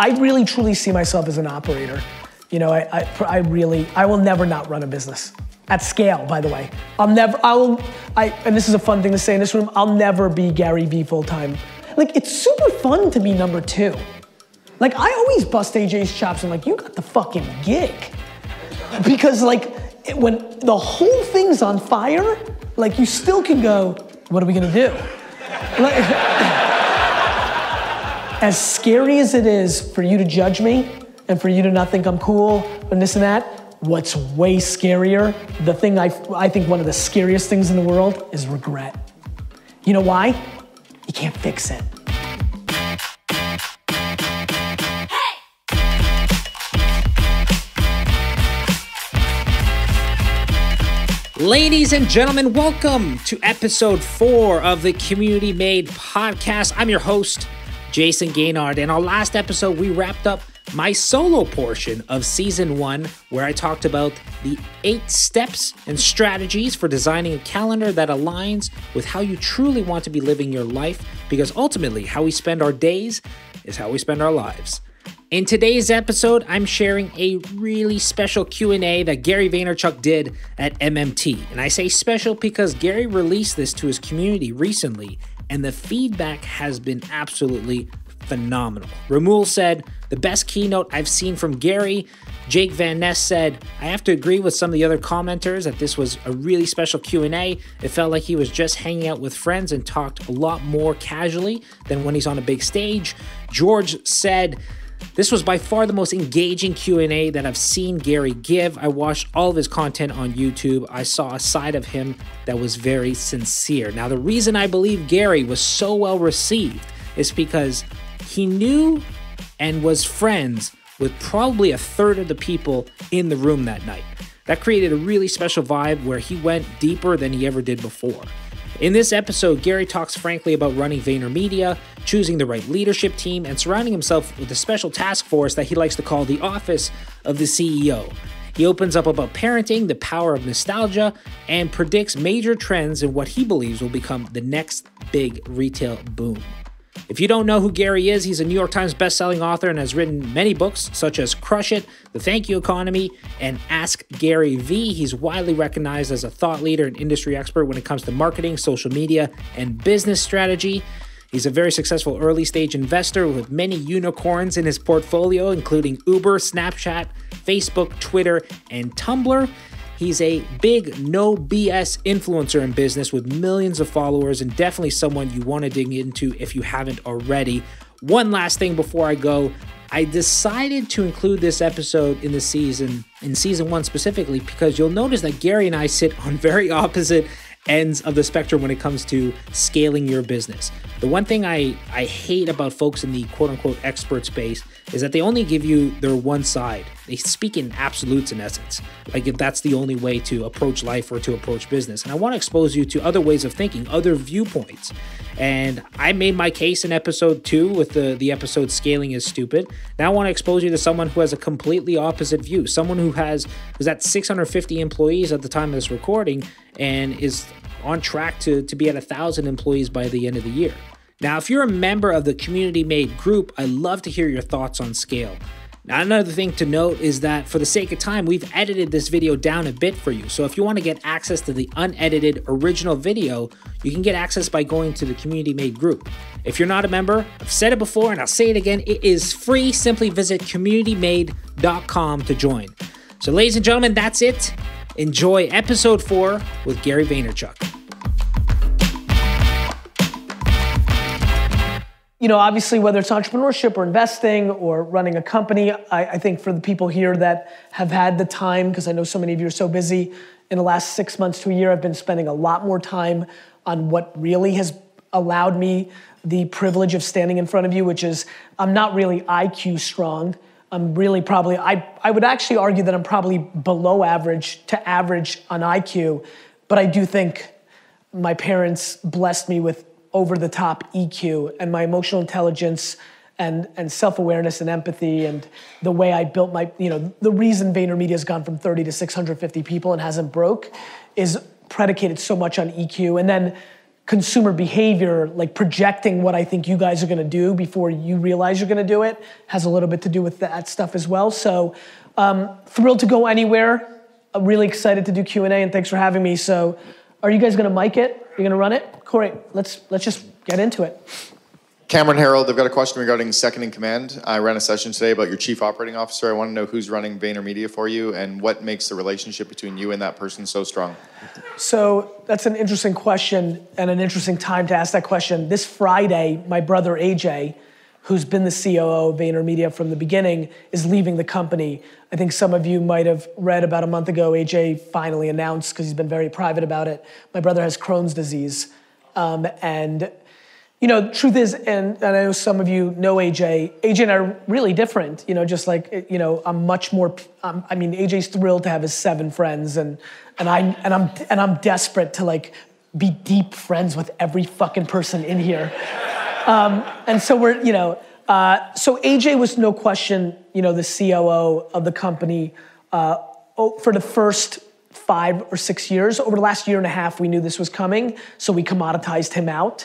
I really truly see myself as an operator. You know, I will never not run a business. At scale, by the way. And this is a fun thing to say in this room, I'll never be Gary V full-time. Like, it's super fun to be number two. Like, I always bust AJ's chops, I'm like, you got the fucking gig. Because like, when the whole thing's on fire, like you still can go, what are we gonna do? Like, as scary as it is for you to judge me and for you to not think I'm cool and this and that, what's way scarier, the thing I think one of the scariest things in the world is regret. You know why? You can't fix it. Hey! Ladies and gentlemen, welcome to episode 4 of the Community Made Podcast. I'm your host, Jayson Gaignard. In our last episode, we wrapped up my solo portion of season 1, where I talked about the 8 steps and strategies for designing a calendar that aligns with how you truly want to be living your life, because ultimately how we spend our days is how we spend our lives. In today's episode, I'm sharing a really special Q&A that Gary Vaynerchuk did at MMT. And I say special because Gary released this to his community recently, and the feedback has been absolutely phenomenal. Ramul said, the best keynote I've seen from Gary. Jake Van Ness said, I have to agree with some of the other commenters that this was a really special Q&A. It felt like he was just hanging out with friends and talked a lot more casually than when he's on a big stage. George said, this was by far the most engaging Q&A that I've seen Gary give. I watched all of his content on YouTube. I saw a side of him that was very sincere. Now, the reason I believe Gary was so well received is because he knew and was friends with probably a third of the people in the room that night. That created a really special vibe where he went deeper than he ever did before. In this episode, Gary talks frankly about running VaynerMedia, choosing the right leadership team, and surrounding himself with a special task force that he likes to call the Office of the CEO. He opens up about parenting, the power of nostalgia, and predicts major trends in what he believes will become the next big retail boom. If you don't know who Gary is, he's a New York Times bestselling author and has written many books such as Crush It, The Thank You Economy, and Ask Gary V. He's widely recognized as a thought leader and industry expert when it comes to marketing, social media, and business strategy. He's a very successful early stage investor with many unicorns in his portfolio, including Uber, Snapchat, Facebook, Twitter, and Tumblr. He's a big no BS influencer in business with millions of followers, and definitely someone you want to dig into if you haven't already. One last thing before I go, I decided to include this episode in the season, in season 1 specifically, because you'll notice that Gary and I sit on very opposite ends of the spectrum when it comes to scaling your business. The one thing I hate about folks in the quote unquote expert space is that they only give you their one side. They speak in absolutes in essence, like if that's the only way to approach life or to approach business. And I want to expose you to other ways of thinking, other viewpoints. And I made my case in episode 2 with the episode Scaling is Stupid. Now I want to expose you to someone who has a completely opposite view, someone who's at 650 employees at the time of this recording and is on track to be at 1,000 employees by the end of the year. Now, if you're a member of the Community Made group, I'd love to hear your thoughts on scale. Now, another thing to note is that for the sake of time, we've edited this video down a bit for you. So if you want to get access to the unedited original video, you can get access by going to the Community Made group. If you're not a member, I've said it before and I'll say it again, it is free. Simply visit communitymade.com to join. So ladies and gentlemen, that's it. Enjoy episode 4 with Gary Vaynerchuk. You know, obviously, whether it's entrepreneurship or investing or running a company, I think for the people here that have had the time, because I know so many of you are so busy, in the last 6 months to a year, I've been spending a lot more time on what really has allowed me the privilege of standing in front of you, which is I'm not really IQ strong. I'm really probably, I would actually argue that I'm probably below average to average on IQ, but I do think my parents blessed me with over-the-top EQ, and my emotional intelligence and self-awareness and empathy and the way I built my, you know, the reason VaynerMedia's gone from 30 to 650 people and hasn't broke is predicated so much on EQ. And then consumer behavior, like projecting what I think you guys are gonna do before you realize you're gonna do it, has a little bit to do with that stuff as well. So thrilled to go anywhere. I'm really excited to do Q&A, and thanks for having me. So are you guys gonna mic it? You're gonna run it? Corey, let's just get into it. Cameron Harold, they've got a question regarding second in command. I ran a session today about your chief operating officer. I want to know who's running VaynerMedia for you and what makes the relationship between you and that person so strong. So that's an interesting question and an interesting time to ask that question. This Friday, my brother AJ, who's been the COO of VaynerMedia from the beginning, is leaving the company. I think some of you might have read about a month ago, AJ finally announced, because he's been very private about it, my brother has Crohn's disease. You know, the truth is, and I know some of you know AJ, AJ and I are really different, you know, just like, you know, I'm much more, I mean, AJ's thrilled to have his 7 friends, and I'm desperate to like be deep friends with every fucking person in here. And so we're, you know, so AJ was no question, you know, the COO of the company for the first 5 or 6 years. Over the last year and a half, we knew this was coming, so we commoditized him out.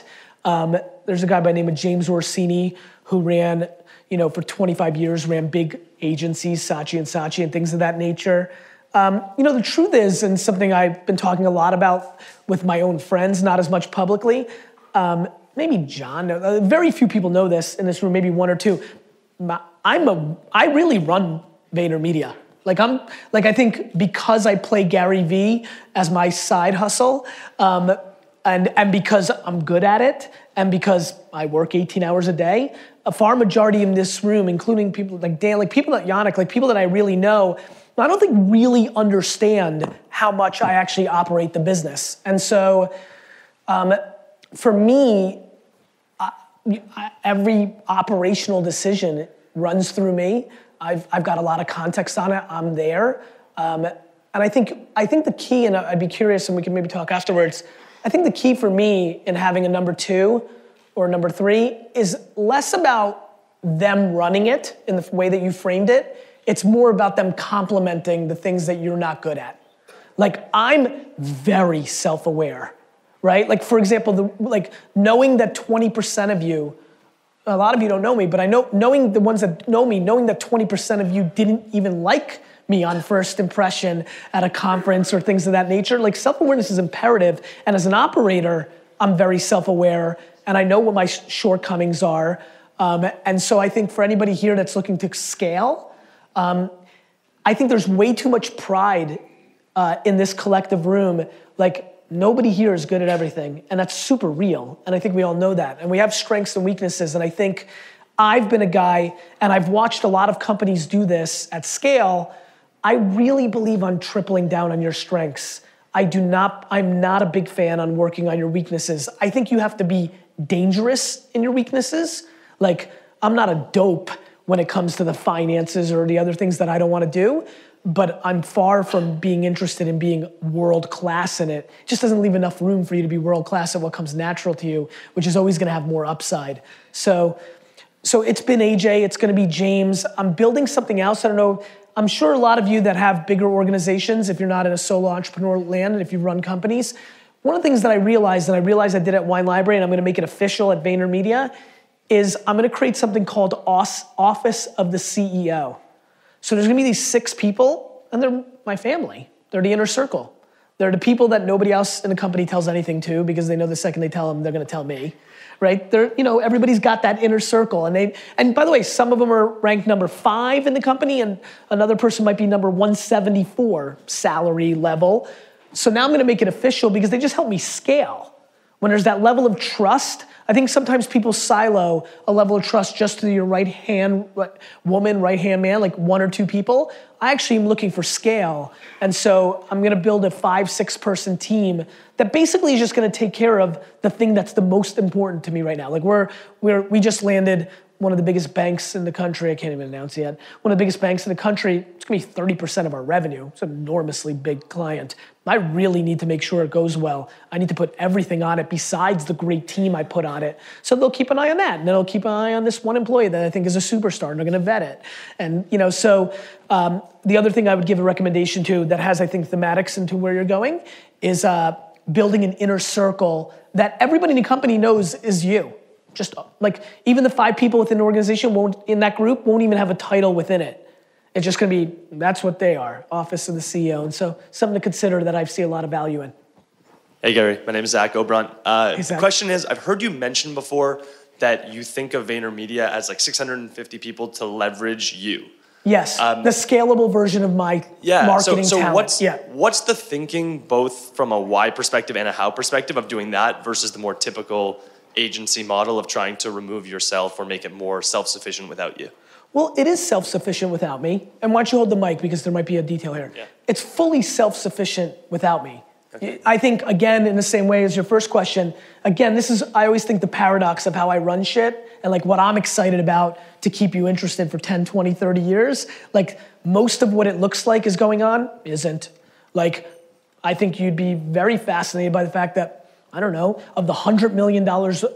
There's a guy by the name of James Orsini who ran, you know, for 25 years, ran big agencies, Saatchi and Saatchi and things of that nature. You know, the truth is, and something I've been talking a lot about with my own friends, not as much publicly, maybe John, very few people know this in this room, maybe 1 or 2. I really run VaynerMedia. I think because I play Gary V as my side hustle, and because I'm good at it, and because I work 18 hours a day, a far majority in this room, including people like Dan, like people at Yannick, like people that I really know, I don't think really understand how much I actually operate the business. And so for me, every operational decision runs through me. I've got a lot of context on it, I'm there. And I think the key, and I'd be curious, and we can maybe talk afterwards, I think the key for me in having a number 2 or number 3 is less about them running it in the way that you framed it. It's more about them complementing the things that you're not good at. Like, I'm very self-aware, right? Like, for example, knowing that 20% of you, a lot of you don't know me, but knowing the ones that know me, knowing that 20% of you didn't even like me on first impression at a conference or things of that nature. Like, self-awareness is imperative, and as an operator, I'm very self-aware, and I know what my shortcomings are. And so I think for anybody here that's looking to scale, I think there's way too much pride in this collective room. Like, nobody here is good at everything, and that's super real, and I think we all know that. And we have strengths and weaknesses, and I think I've been a guy, and I've watched a lot of companies do this at scale. I really believe on tripling down on your strengths. I'm not a big fan on working on your weaknesses. I think you have to be dangerous in your weaknesses. Like, I'm not a dope when it comes to the finances or the other things that I don't want to do, but I'm far from being interested in being world-class in it. It just doesn't leave enough room for you to be world-class at what comes natural to you, which is always going to have more upside. So it's been AJ, it's going to be James. I'm building something else, I don't know. I'm sure a lot of you that have bigger organizations, if you're not in a solo entrepreneur land and if you run companies, one of the things that I realized I did at Wine Library, and I'm gonna make it official at VaynerMedia, is I'm gonna create something called Office of the CEO. So there's gonna be these 6 people, and they're my family. They're the inner circle. They're the people that nobody else in the company tells anything to, because they know the second they tell them, they're gonna tell me, right? You know, everybody's got that inner circle, and by the way, some of them are ranked number 5 in the company, and another person might be number 174 salary level. So now I'm gonna make it official, because they just help me scale. When there's that level of trust, I think sometimes people silo a level of trust just to your right-hand woman, right-hand man, like 1 or 2 people. I actually am looking for scale. And so I'm gonna build a 5-6 person team that basically is just gonna take care of the thing that's the most important to me right now. Like, we just landed one of the biggest banks in the country. I can't even announce yet. One of the biggest banks in the country. It's gonna be 30% of our revenue. It's an enormously big client. I really need to make sure it goes well. I need to put everything on it besides the great team I put on it. So they'll keep an eye on that, and they'll keep an eye on this one employee that I think is a superstar, and they're gonna vet it. And, you know, so the other thing I would give a recommendation to that has, I think, thematics into where you're going is building an inner circle that everybody in the company knows is you. Just like even the 5 people within an organization won't, in that group won't even have a title within it. It's just gonna be, that's what they are, Office of the CEO. And so something to consider that I see a lot of value in. Hey Gary, my name is Zach Obront. The question is, I've heard you mention before that you think of VaynerMedia as like 650 people to leverage you. Yes, the scalable version of my marketing talent. What's the thinking both from a why perspective and a how perspective of doing that versus the more typical agency model of trying to remove yourself or make it more self-sufficient without you? Well, it is self-sufficient without me. And why don't you hold the mic because there might be a detail here. Yeah. It's fully self-sufficient without me. Okay. I think, again, in the same way as your first question, again, this is, I always think the paradox of how I run shit and like what I'm excited about to keep you interested for 10, 20, 30 years. Like most of what it looks like is going on isn't. Like I think you'd be very fascinated by the fact that, I don't know, of the $100 million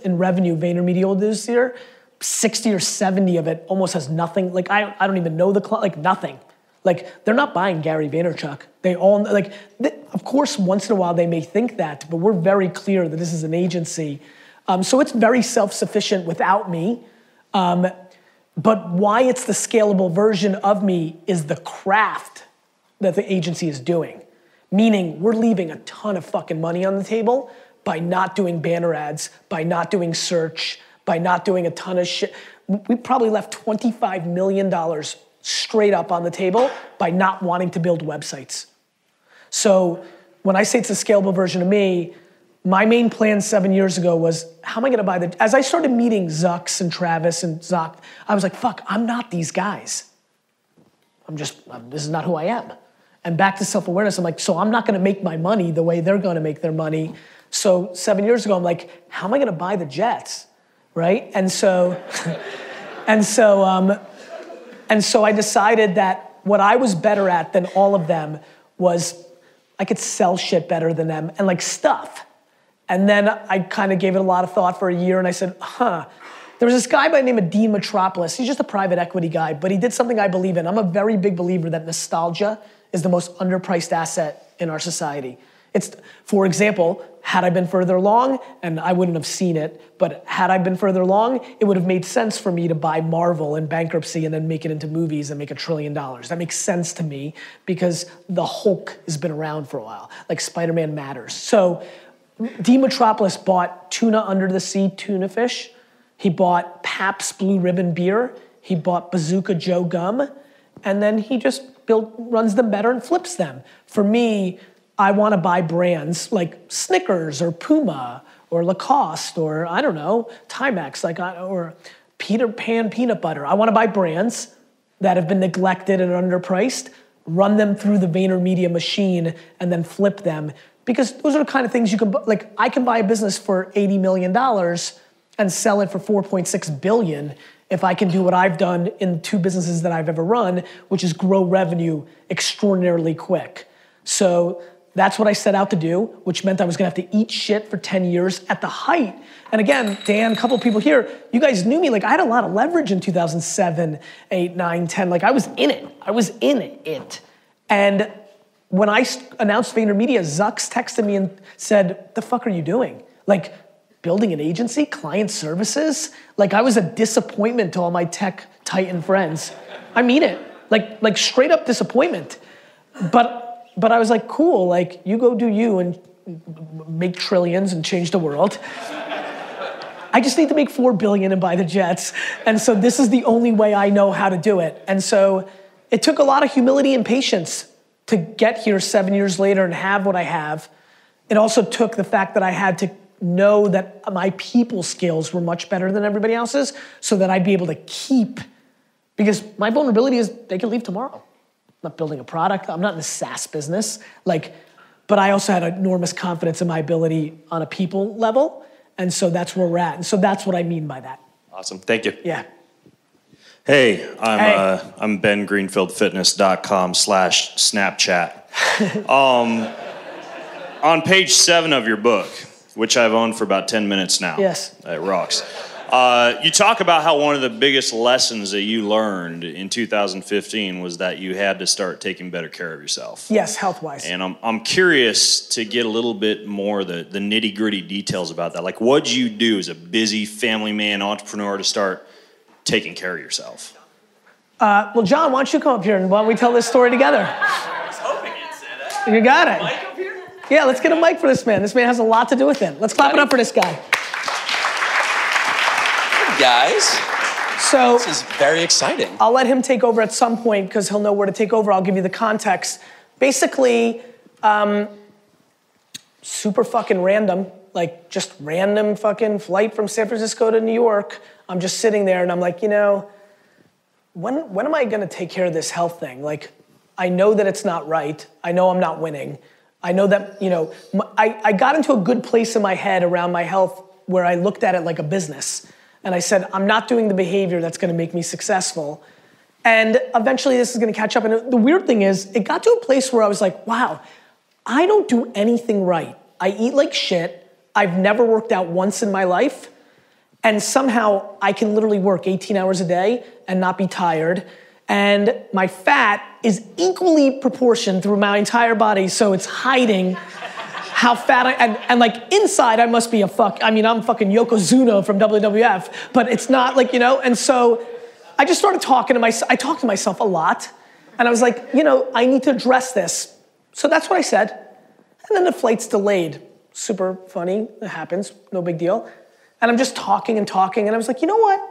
in revenue VaynerMedia will do this year, 60 or 70 of it almost has nothing. Like, I don't even know the client, like nothing. Like, they're not buying Gary Vaynerchuk. They all, like, of course, once in a while they may think that, but we're very clear that this is an agency. So it's very self-sufficient without me. But why it's the scalable version of me is the craft that the agency is doing. Meaning, we're leaving a ton of fucking money on the table by not doing banner ads, by not doing search, by not doing a ton of shit. We probably left $25 million straight up on the table by not wanting to build websites. So when I say it's a scalable version of me, my main plan 7 years ago was, how am I gonna buy the, as I started meeting Zucks and Travis and Zoc, I was like, fuck, I'm not these guys. This is not who I am. And back to self-awareness, I'm like, so I'm not gonna make my money the way they're gonna make their money. So 7 years ago, I'm like, how am I gonna buy the Jets? Right? And so I decided that what I was better at than all of them was I could sell shit better than them and like stuff. And then I kind of gave it a lot of thought for a year and I said, There was this guy by the name of Dean Metropolis. He's just a private equity guy, but he did something I believe in. I'm a very big believer that nostalgia is the most underpriced asset in our society. It's, for example, had I been further along, and I wouldn't have seen it, but had I been further along, it would have made sense for me to buy Marvel in bankruptcy and then make it into movies and make $1 trillion. That makes sense to me because the Hulk has been around for a while. Like Spider-Man matters. So Dean Metropolis bought tuna under the sea tuna fish. He bought Pabst Blue Ribbon beer. He bought Bazooka Joe gum. And then he just runs them better and flips them. For me, I want to buy brands like Snickers or Puma or Lacoste or, I don't know, Timex, like, or Peter Pan peanut butter. I want to buy brands that have been neglected and underpriced, run them through the VaynerMedia machine, and then flip them. Because those are the kind of things you can, like, I can buy a business for $80 million and sell it for $4.6 billion if I can do what I've done in 2 businesses that I've ever run, which is grow revenue extraordinarily quick. So that's what I set out to do, which meant I was gonna have to eat shit for 10 years at the height. And again, Dan, a couple people here, you guys knew me, like I had a lot of leverage in 2007, 8, 9, 10, like I was in it. And when I announced VaynerMedia, Zucks texted me and said, the fuck are you doing? Like building an agency, client services? Like I was a disappointment to all my tech titan friends. I mean it, like straight up disappointment. But I was like, cool, like you go do you and make trillions and change the world. I just need to make $4 billion and buy the Jets. And so this is the only way I know how to do it. And so it took a lot of humility and patience to get here 7 years later and have what I have. It also took the fact that I had to know that my people skills were much better than everybody else's so that I'd be able to keep, because my vulnerability is they could leave tomorrow. I'm not building a product, I'm not in the SaaS business, like, but I also had enormous confidence in my ability on a people level, and so that's where we're at, and so that's what I mean by that. Awesome, thank you. Yeah. Hey, I'm Ben greenfieldfitness.com/Snapchat. On page 7 of your book, which I've owned for about 10 minutes now. Yes. It rocks. You talk about how one of the biggest lessons that you learned in 2015 was that you had to start taking better care of yourself. Yes, health-wise. And I'm curious to get a little bit more the nitty-gritty details about that. Like, what'd you do as a busy family man entrepreneur to start taking care of yourself? Well, John, why don't you come up here and why don't we tell this story together? I was hoping you'd say that. You got it. Mic up here? Yeah, let's get a mic for this man. This man has a lot to do with it. Let's clap it up for this guy. Guys, so this is very exciting. I'll let him take over at some point because he'll know where to take over. I'll give you the context. Basically, super fucking random, like just random fucking flight from San Francisco to New York. I'm just sitting there and I'm like, you know, when am I gonna take care of this health thing? Like, I know that it's not right. I know I'm not winning. I know that, you know, I got into a good place in my head around my health where I looked at it like a business. And I said, I'm not doing the behavior that's gonna make me successful. And eventually this is gonna catch up. And the weird thing is, it got to a place where I was like, wow, I don't do anything right. I eat like shit. I've never worked out once in my life. And somehow I can literally work 18 hours a day and not be tired. And my fat is equally proportioned through my entire body, so it's hiding how fat I, and like inside I must be a fuck, I mean, I'm fucking Yokozuna from WWF, but it's not like, you know, and so I just started talking to myself, I talked to myself a lot, and I was like, you know, I need to address this. So that's what I said. And then the flight's delayed. Super funny, it happens, no big deal. And I'm just talking, and I was like, you know what?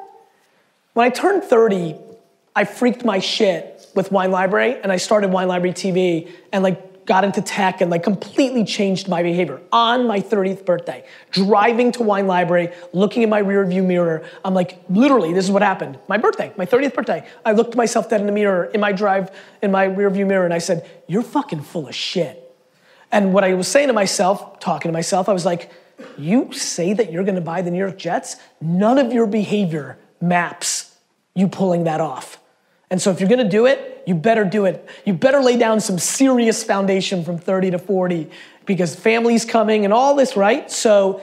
When I turned 30, I freaked my shit with Wine Library, and I started Wine Library TV, and like, got into tech and like completely changed my behavior on my 30th birthday. Driving to Wine Library, looking in my rearview mirror, I'm like, literally, this is what happened. My birthday, my 30th birthday. I looked myself dead in the mirror in my rearview mirror, and I said, you're fucking full of shit. And what I was saying to myself, talking to myself, I was like, you say that you're gonna buy the New York Jets? None of your behavior maps you pulling that off. And so if you're gonna do it, you better do it. You better lay down some serious foundation from 30 to 40 because family's coming and all this, right? So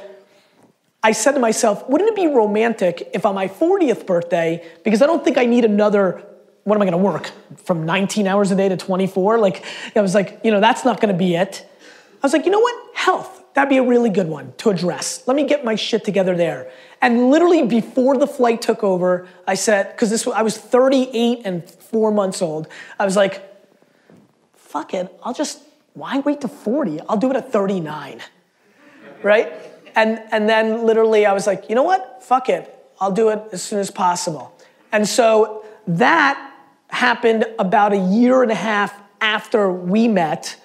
I said to myself, wouldn't it be romantic if on my 40th birthday, because I don't think I need another, what am I gonna work? From 19 hours a day to 24? Like, I was like, you know, that's not gonna be it. I was like, you know what? Health. That'd be a really good one to address. Let me get my shit together there. And literally before the flight took over, I said, because this I was 38 and 4 months old, I was like, fuck it, I'll just, why wait to 40? I'll do it at 39, right? And then literally I was like, you know what? Fuck it, I'll do it as soon as possible. And so that happened about a year and a half after we met,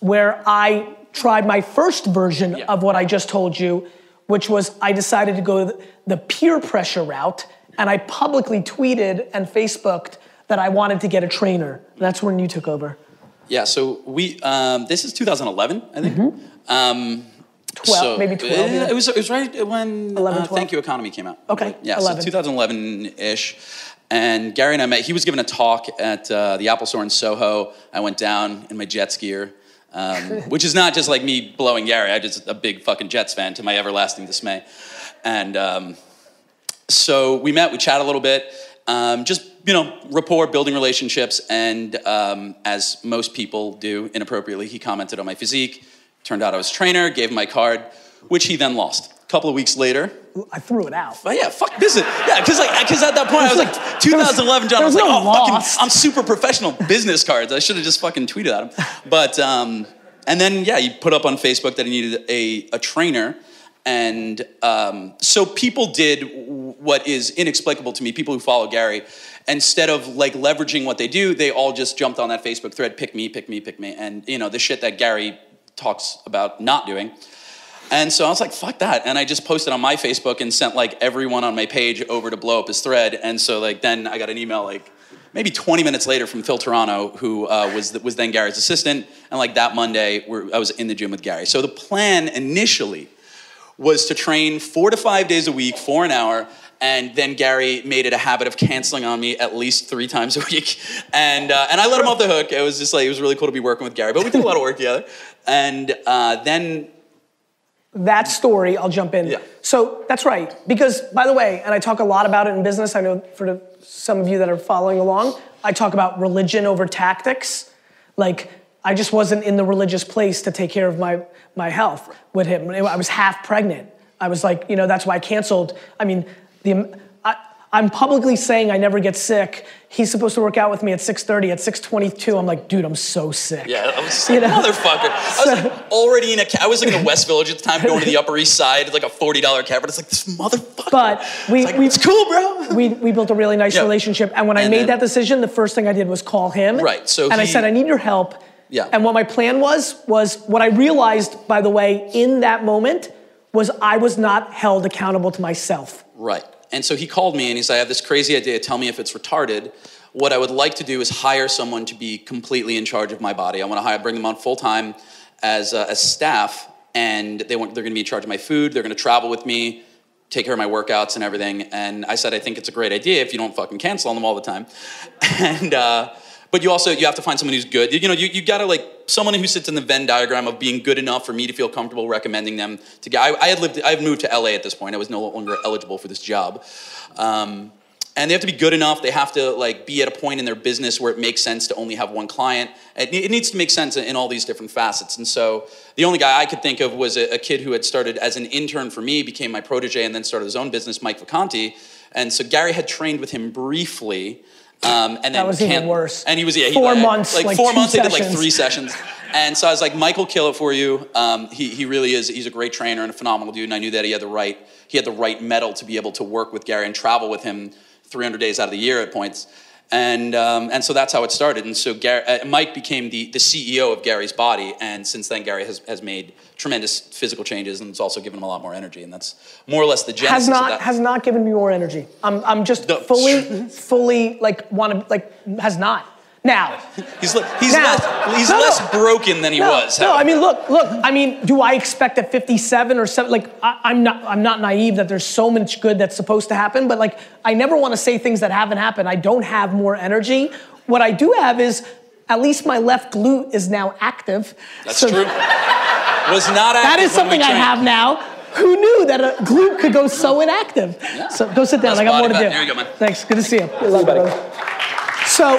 where I tried my first version of what I just told you, which was I decided to go the peer pressure route, and I publicly tweeted and Facebooked that I wanted to get a trainer. That's when you took over. Yeah, so we, this is 2011, I think. Mm-hmm. 12, so, maybe 12. Yeah. It was right when 11, Thank You Economy came out. Okay, yeah, 11. So 2011-ish. And Gary and I met, he was giving a talk at the Apple Store in Soho. I went down in my jet skier. Which is not just like me blowing Gary. I'm just a big fucking Jets fan to my everlasting dismay. And so we met, we chat a little bit, just, you know, rapport, building relationships. And as most people do inappropriately, he commented on my physique. Turned out I was a trainer, gave him my card, which he then lost. A couple of weeks later. I threw it out. But yeah, fuck this. Yeah, because at that point I was like 2011, John, I was like, no fucking, I'm super professional business cards. I should have just fucking tweeted at him. But, and then, yeah, he put up on Facebook that he needed a trainer. And so people did what is inexplicable to me, people who follow Gary, instead of like leveraging what they do, they all just jumped on that Facebook thread, pick me, pick me, pick me. And you know, the shit that Gary talks about not doing. And so I was like, fuck that. And I just posted on my Facebook and sent like everyone on my page over to blow up his thread. And so like then I got an email like maybe 20 minutes later from Phil Toronto, who was then Gary's assistant. And like that Monday, I was in the gym with Gary. So the plan initially was to train 4 to 5 days a week for an hour. And then Gary made it a habit of canceling on me at least 3 times a week. And I let him off the hook. It was just like, it was really cool to be working with Gary. But we did a lot of work together. And then that story, I'll jump in. Yeah. So that's right. Because, by the way, and I talk a lot about it in business. I know for some of you that are following along, I talk about religion over tactics. Like, I just wasn't in the religious place to take care of my health with him. I was half pregnant. I was like, you know, that's why I canceled. I mean, I'm publicly saying I never get sick. He's supposed to work out with me at 6:30. At 6:22, I'm like, dude, I'm so sick. Yeah, I was like, motherfucker. I was like in the West Village at the time, going to the Upper East Side, like a $40 cab. It's like, this motherfucker. But it's cool, bro. We built a really nice relationship. And when I made that decision, the first thing I did was call him. Right. I said, I need your help. Yeah. And what my plan was what I realized, by the way, in that moment, was I was not held accountable to myself. Right. And so he called me and he said, I have this crazy idea, tell me if it's retarded. What I would like to do is hire someone to be completely in charge of my body. I want to bring them on full time as staff, and they're going to be in charge of my food, they're going to travel with me, take care of my workouts and everything. And I said, I think it's a great idea if you don't fucking cancel on them all the time. And, but you have to find someone who's good. You know, you gotta someone who sits in the Venn diagram of being good enough for me to feel comfortable recommending them to get. I've moved to LA at this point. I was no longer eligible for this job. And they have to be good enough. They have to be at a point in their business where it makes sense to only have one client. It needs to make sense in all these different facets. And so the only guy I could think of was a kid who had started as an intern for me, became my protege, and then started his own business, Mike Vacanti. And so Gary had trained with him briefly. And that was even worse. And he was 4 months. Like 4 months, they did 3 sessions. And so I was like, Mike will kill it for you. He really is. He's a great trainer and a phenomenal dude. And I knew that he had the right metal to be able to work with Gary and travel with him 300 days out of the year at points. And so that's how it started. And so Mike became the CEO of Gary's body. And since then, Gary has made tremendous physical changes, and it's also given him a lot more energy. And that's more or less the genesis of that. Has not given me more energy. I'm just fully has not. Now. He's less broken than he was. I mean, look. I mean, do I expect at 57 or 7? I'm not naive that there's so much good that's supposed to happen, but I never want to say things that haven't happened. I don't have more energy. What I do have is at least my left glute is now active. That's true. Was not active. That is something I have now. Who knew that a glute could go so inactive? Yeah. So go sit down. I got more to do. There you go, man. Thanks. Good to see you. Good luck, buddy. So.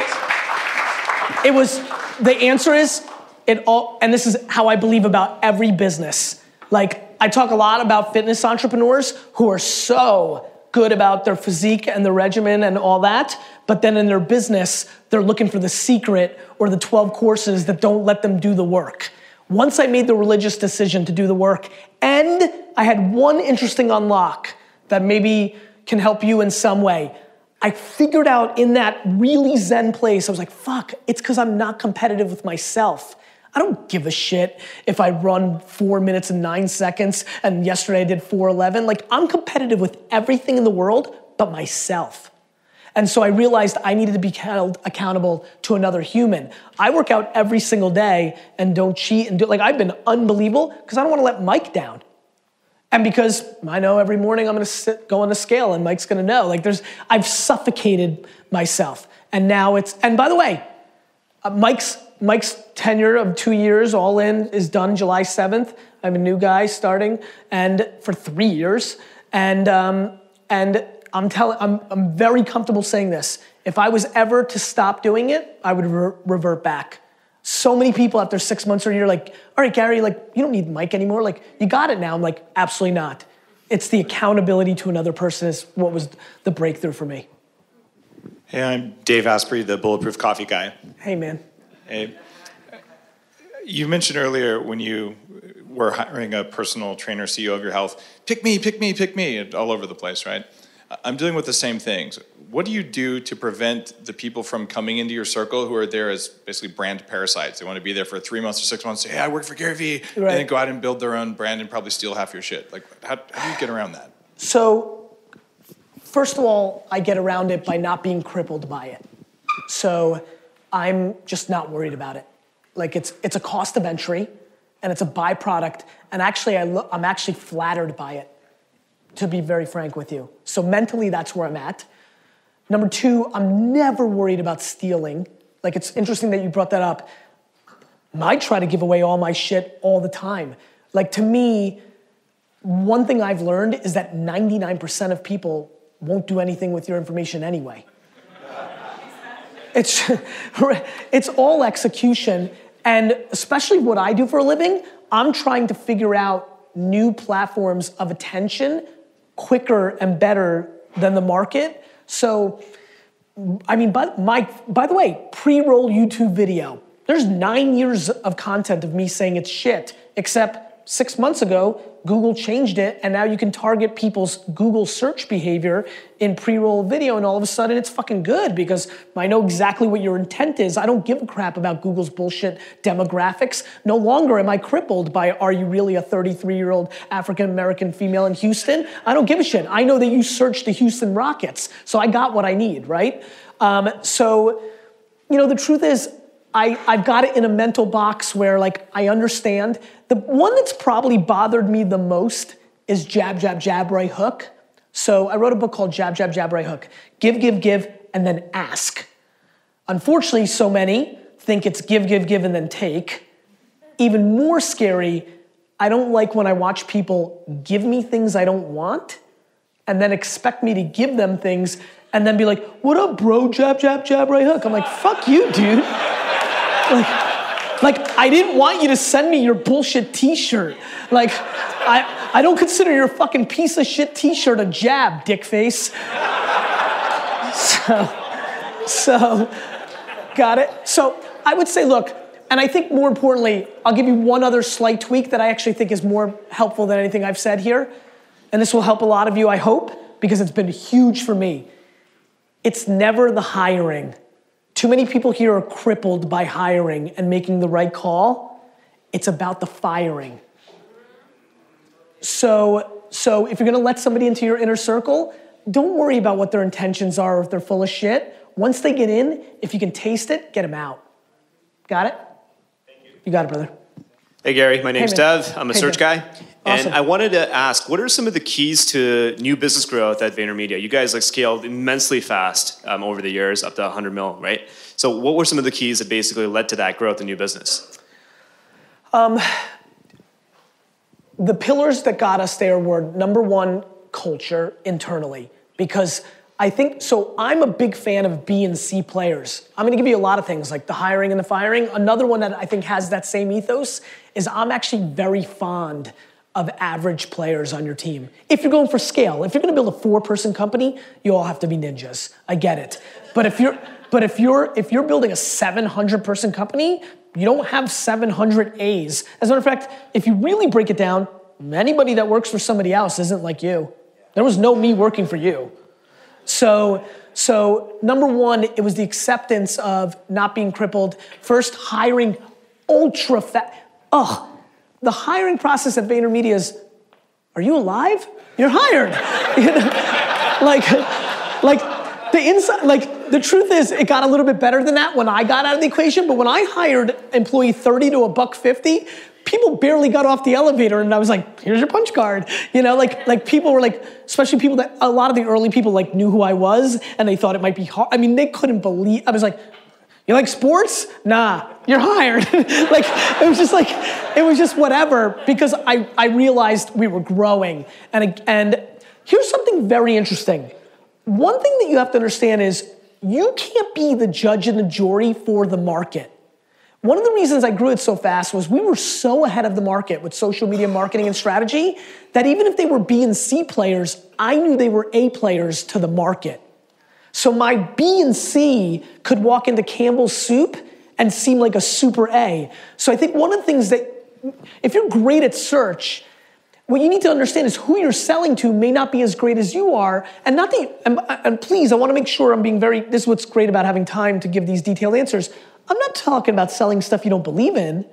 The answer is, and this is how I believe about every business. I talk a lot about fitness entrepreneurs who are so good about their physique and their regimen and all that, but then in their business, they're looking for the secret or the 12 courses that don't let them do the work. Once I made the religious decision to do the work, and I had one interesting unlock that maybe can help you in some way. I figured out in that really zen place, I was like, fuck, it's because I'm not competitive with myself. I don't give a shit if I run 4 minutes and 9 seconds and yesterday I did 4:11. I'm competitive with everything in the world but myself. And so I realized I needed to be held accountable to another human. I work out every single day and don't cheat and I've been unbelievable because I don't want to let Mike down. And because I know every morning I'm gonna go on the scale and Mike's gonna know. I've suffocated myself. And now and by the way, Mike's tenure of 2 years all in is done July 7th. I'm a new guy starting and for 3 years. And I'm very comfortable saying this. If I was ever to stop doing it, I would revert back. So many people after 6 months or a year all right, Gary, you don't need Mike anymore. You got it now. I'm like, absolutely not. It's the accountability to another person is what was the breakthrough for me. Hey, I'm Dave Asprey, the Bulletproof Coffee guy. Hey, man. Hey. You mentioned earlier when you were hiring a personal trainer, CEO of your health, pick me, all over the place, right? I'm dealing with the same things. What do you do to prevent the people from coming into your circle who are there as basically brand parasites? They want to be there for 3 months or 6 months, say, hey, I work for Gary Vee, right. And then go out and build their own brand and probably steal half your shit. How do you get around that? So, first of all, I get around it by not being crippled by it. So, I'm just not worried about it. It's a cost of entry, and it's a byproduct, and actually, I'm actually flattered by it, to be very frank with you. So mentally, that's where I'm at. Number two, I'm never worried about stealing. It's interesting that you brought that up. I try to give away all my shit all the time. To me, One thing I've learned is that 99% of people won't do anything with your information anyway. It's all execution, and especially what I do for a living, I'm trying to figure out new platforms of attention quicker and better than the market. So, I mean, by the way, pre-roll YouTube video. There's 9 years of content of me saying it's shit, except 6 months ago, Google changed it, and now you can target people's Google search behavior in pre-roll video, and all of a sudden it's fucking good because I know exactly what your intent is. I don't give a crap about Google's bullshit demographics. No longer am I crippled by, are you really a 33-year-old African-American female in Houston? I don't give a shit. I know that you searched the Houston Rockets, so I got what I need, right? So, you know, the truth is, I've got it in a mental box where, like, I understand. The one that's probably bothered me the most is Jab, Jab, Jab, Right Hook. So I wrote a book called Jab, Jab, Jab, Right Hook. Give, give, give, and then ask. Unfortunately, so many think it's give, give, give, and then take. Even more scary, I don't like when I watch people give me things I don't want and then expect me to give them things and then be like, what up, bro? Jab, Jab, Jab, Right Hook. I'm like, fuck you, dude. Like, I didn't want you to send me your bullshit t-shirt. Like, I don't consider your fucking piece of shit t-shirt a jab, dickface. So, got it? So, I would say, look, and I think more importantly, I'll give you one other slight tweak that I actually think is more helpful than anything I've said here. And this will help a lot of you, I hope, because it's been huge for me. It's never the hiring. Too many people here are crippled by hiring and making the right call. It's about the firing. So if you're gonna let somebody into your inner circle, don't worry about what their intentions are or if they're full of shit. Once they get in, if you can taste it, get them out. Got it? Thank you. You got it, brother. Hey, Gary, my name's Dev. I'm a search guy. Awesome. And I wanted to ask, what are some of the keys to new business growth at VaynerMedia? You guys like scaled immensely fast over the years, up to 100 mil, right? So what were some of the keys that basically led to that growth in new business? The pillars that got us there were, number one, culture internally. Because I think, so I'm a big fan of B and C players. I'm gonna give you a lot of things, like the hiring and the firing. Another one that I think has that same ethos is I'm actually very fond of average players on your team. If you're going for scale, if you're gonna build a 4-person company, you all have to be ninjas. I get it. But if you're building a 700-person company, you don't have 700 A's. As a matter of fact, if you really break it down, anybody that works for somebody else isn't like you. There was no me working for you. So number one, it was the acceptance of not being crippled. First, hiring ultra fast. Ugh. The hiring process at VaynerMedia is, are you alive? You're hired. You know? Like the inside, like the truth is, it got a little bit better than that when I got out of the equation. But when I hired employee 30 to $1.50, people barely got off the elevator, and I was like, here's your punch card. You know, like people were like, especially people that a lot of the early people like knew who I was, and they thought it might be hard. I mean, they couldn't believe. I was like, you like sports? Nah, you're hired. Like, it was just like, it was just whatever, because I realized we were growing. And here's something very interesting. One thing that you have to understand is you can't be the judge and the jury for the market. One of the reasons I grew it so fast was we were so ahead of the market with social media marketing and strategy that even if they were B and C players, I knew they were A players to the market. So my B and C could walk into Campbell's Soup and seem like a super A. So I think one of the things that, if you're great at search, what you need to understand is who you're selling to may not be as great as you are, and not the, and please, I wanna make sure I'm being very, this is what's great about having time to give these detailed answers. I'm not talking about selling stuff you don't believe in.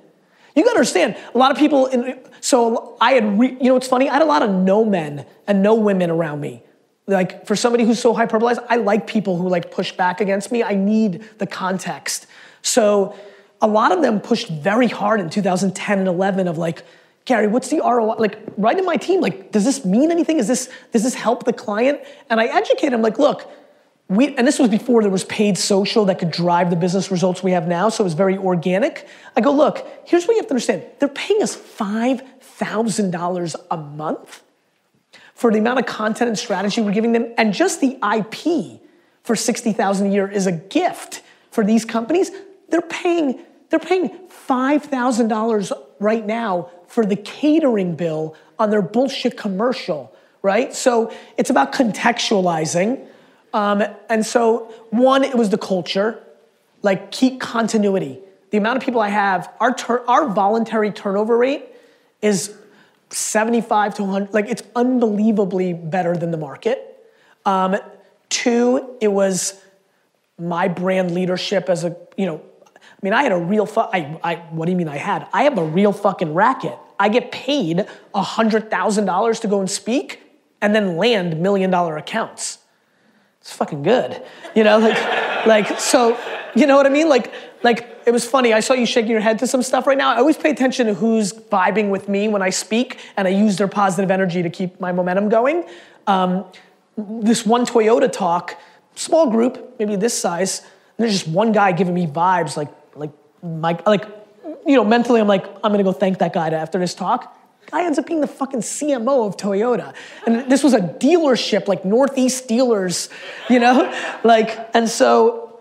You gotta understand, a lot of people, you know what's funny? I had a lot of no men and no women around me. Like, for somebody who's so hyperbolized, I like people who like push back against me. I need the context. So a lot of them pushed very hard in 2010 and 11 of like, Gary, what's the ROI? Like, right in my team, like, does this mean anything? Does this help the client? And I educate them, like, look, and this was before there was paid social that could drive the business results we have now, so it was very organic. I go, look, here's what you have to understand. They're paying us $5,000 $1,000 a month for the amount of content and strategy we're giving them, and just the IP for $60,000 a year is a gift for these companies. They're paying $5,000 right now for the catering bill on their bullshit commercial, right? So it's about contextualizing. And so one, it was the culture, like keep continuity. The amount of people I have, our voluntary turnover rate is 75 to 100, like it's unbelievably better than the market. Two, it was my brand leadership as a, I mean, I had a real, what do you mean I had? I have a real fucking racket. I get paid $100,000 to go and speak and then land $1 million accounts. It's fucking good. You know what I mean? It was funny. I saw you shaking your head to some stuff right now. I always pay attention to who's vibing with me when I speak, and I use their positive energy to keep my momentum going. This one Toyota talk, small group, maybe this size, and there's just one guy giving me vibes, mentally I'm like, I'm gonna go thank that guy after this talk. Guy ends up being the fucking CMO of Toyota. And this was a dealership, like Northeast dealers, and so,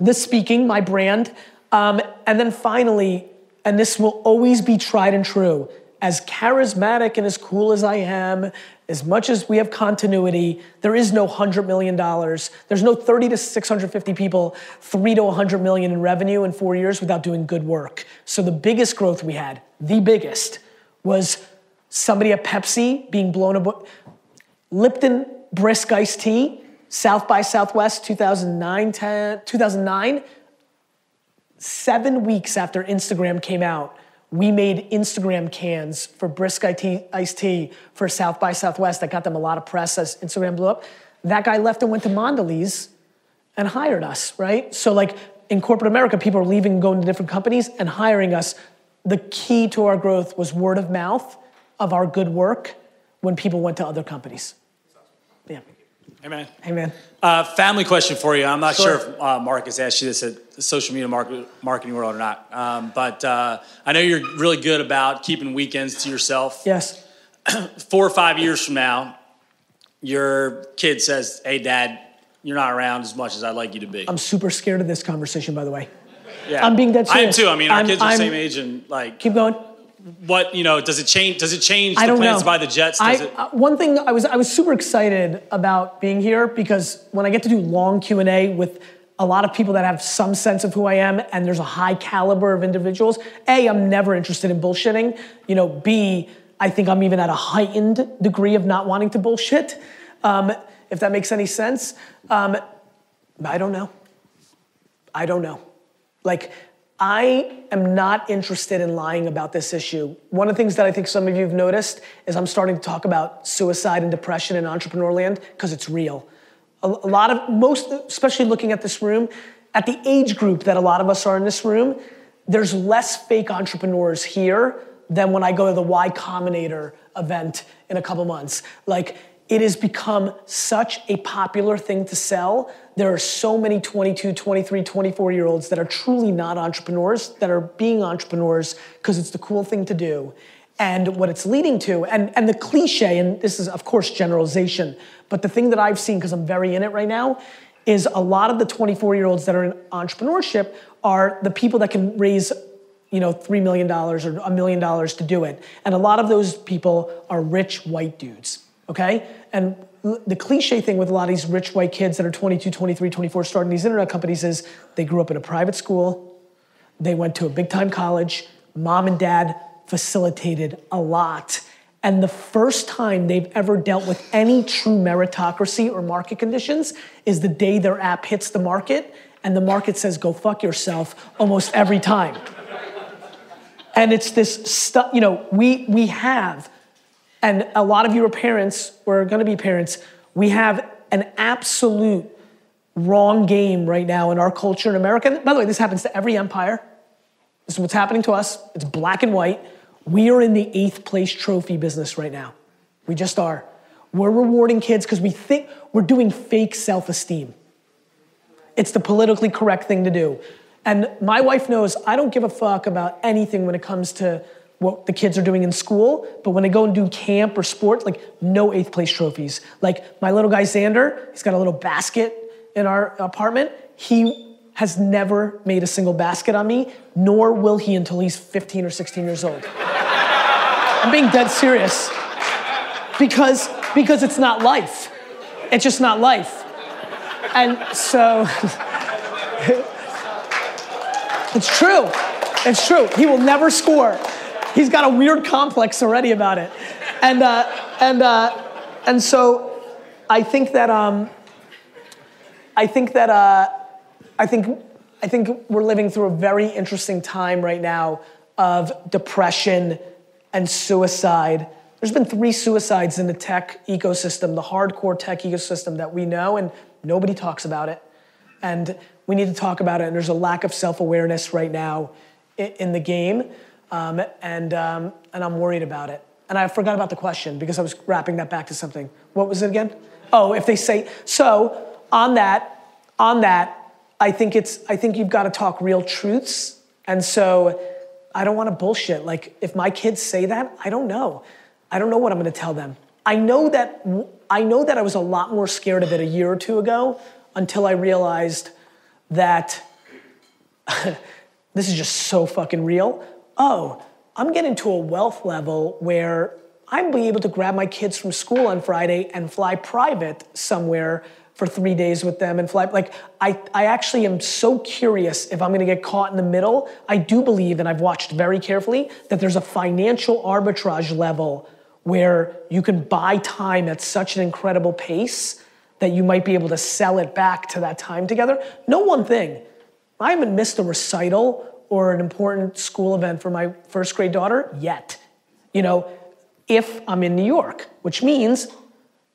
this speaking, my brand, and then finally, and this will always be tried and true, as charismatic and as cool as I am, as much as we have continuity, there is no $100 million. There's no 30 to 650 people, 3 to 100 million in revenue in 4 years without doing good work. So the biggest growth we had, the biggest, was somebody at Pepsi being blown up. Lipton Brisk iced tea, South by Southwest 2009, 7 weeks after Instagram came out, we made Instagram cans for Brisk iced tea for South by Southwest. That got them a lot of press as Instagram blew up. That guy left and went to Mondelez and hired us, right? So in corporate America, people are leaving and going to different companies and hiring us. The key to our growth was word of mouth of our good work when people went to other companies. Yeah. Hey, man. Family question for you. I'm not sure if Mark has asked you this at the social media marketing world or not, but I know you're really good about keeping weekends to yourself. Yes. 4 or 5 years from now, your kid says, hey, Dad, you're not around as much as I'd like you to be. I'm super scared of this conversation, by the way. Yeah. I'm being dead serious. I am too. I mean, our kids are the same age and Keep going. What, does it change? Does it change the plans by the Jets? One thing I was super excited about being here, because when I get to do long Q&A with a lot of people that have some sense of who I am, and there's a high caliber of individuals, A, I'm never interested in bullshitting. B, I think I'm even at a heightened degree of not wanting to bullshit, if that makes any sense. I don't know. I am not interested in lying about this issue. One of the things that I think some of you have noticed is I'm starting to talk about suicide and depression in entrepreneur land because it's real. Especially looking at this room, at the age group that a lot of us are in this room, there's less fake entrepreneurs here than when I go to the Y Combinator event in a couple months. It has become such a popular thing to sell. There are so many 22, 23, 24-year-olds that are truly not entrepreneurs, that are being entrepreneurs because it's the cool thing to do. And what it's leading to, and the cliche, and this is, of course, generalization, but the thing that I've seen, because I'm very in it right now, is a lot of the 24-year-olds that are in entrepreneurship are the people that can raise $3 million or $1 million to do it. And a lot of those people are rich white dudes. Okay? And the cliche thing with a lot of these rich white kids that are 22, 23, 24 starting these internet companies is they grew up in a private school, they went to a big time college, mom and dad facilitated a lot. And the first time they've ever dealt with any true meritocracy or market conditions is the day their app hits the market and the market says, go fuck yourself, almost every time. And it's this stuff, we have, and a lot of you are parents, or are gonna be parents, we have an absolute wrong game right now in our culture in America. By the way, this happens to every empire. This is what's happening to us. It's black and white. We are in the 8th place trophy business right now. We just are. We're rewarding kids because we think we're doing fake self-esteem. It's the politically correct thing to do. And my wife knows I don't give a fuck about anything when it comes to what the kids are doing in school, but when they go and do camp or sports, like no eighth place trophies. Like my little guy Xander, he's got a little basket in our apartment. He has never made a single basket on me, nor will he until he's 15 or 16 years old. I'm being dead serious. Because it's not life. It's just not life. And so, it's true. It's true. He will never score. He's got a weird complex already about it. And so I think that I think we're living through a very interesting time right now of depression and suicide. There's been 3 suicides in the tech ecosystem, the hardcore tech ecosystem that we know, and nobody talks about it. And we need to talk about it, and there's a lack of self-awareness right now in the game. And I'm worried about it. And I forgot about the question because I was wrapping that back to something. What was it again? Oh, if they say, so on that, I think you've got to talk real truths. And so I don't want to bullshit. Like if my kids say that, I don't know. I don't know what I'm going to tell them. I know that I was a lot more scared of it a year or two ago until I realized that this is just so fucking real. Oh, I'm getting to a wealth level where I'm being able to grab my kids from school on Friday and fly private somewhere for 3 days with them and fly. Like, I actually am so curious if I'm gonna get caught in the middle. I do believe, and I've watched very carefully, that there's a financial arbitrage level where you can buy time at such an incredible pace that you might be able to sell it back to that time together. No one thing. I haven't missed a recital or an important school event for my first grade daughter yet. You know, if I'm in New York, which means,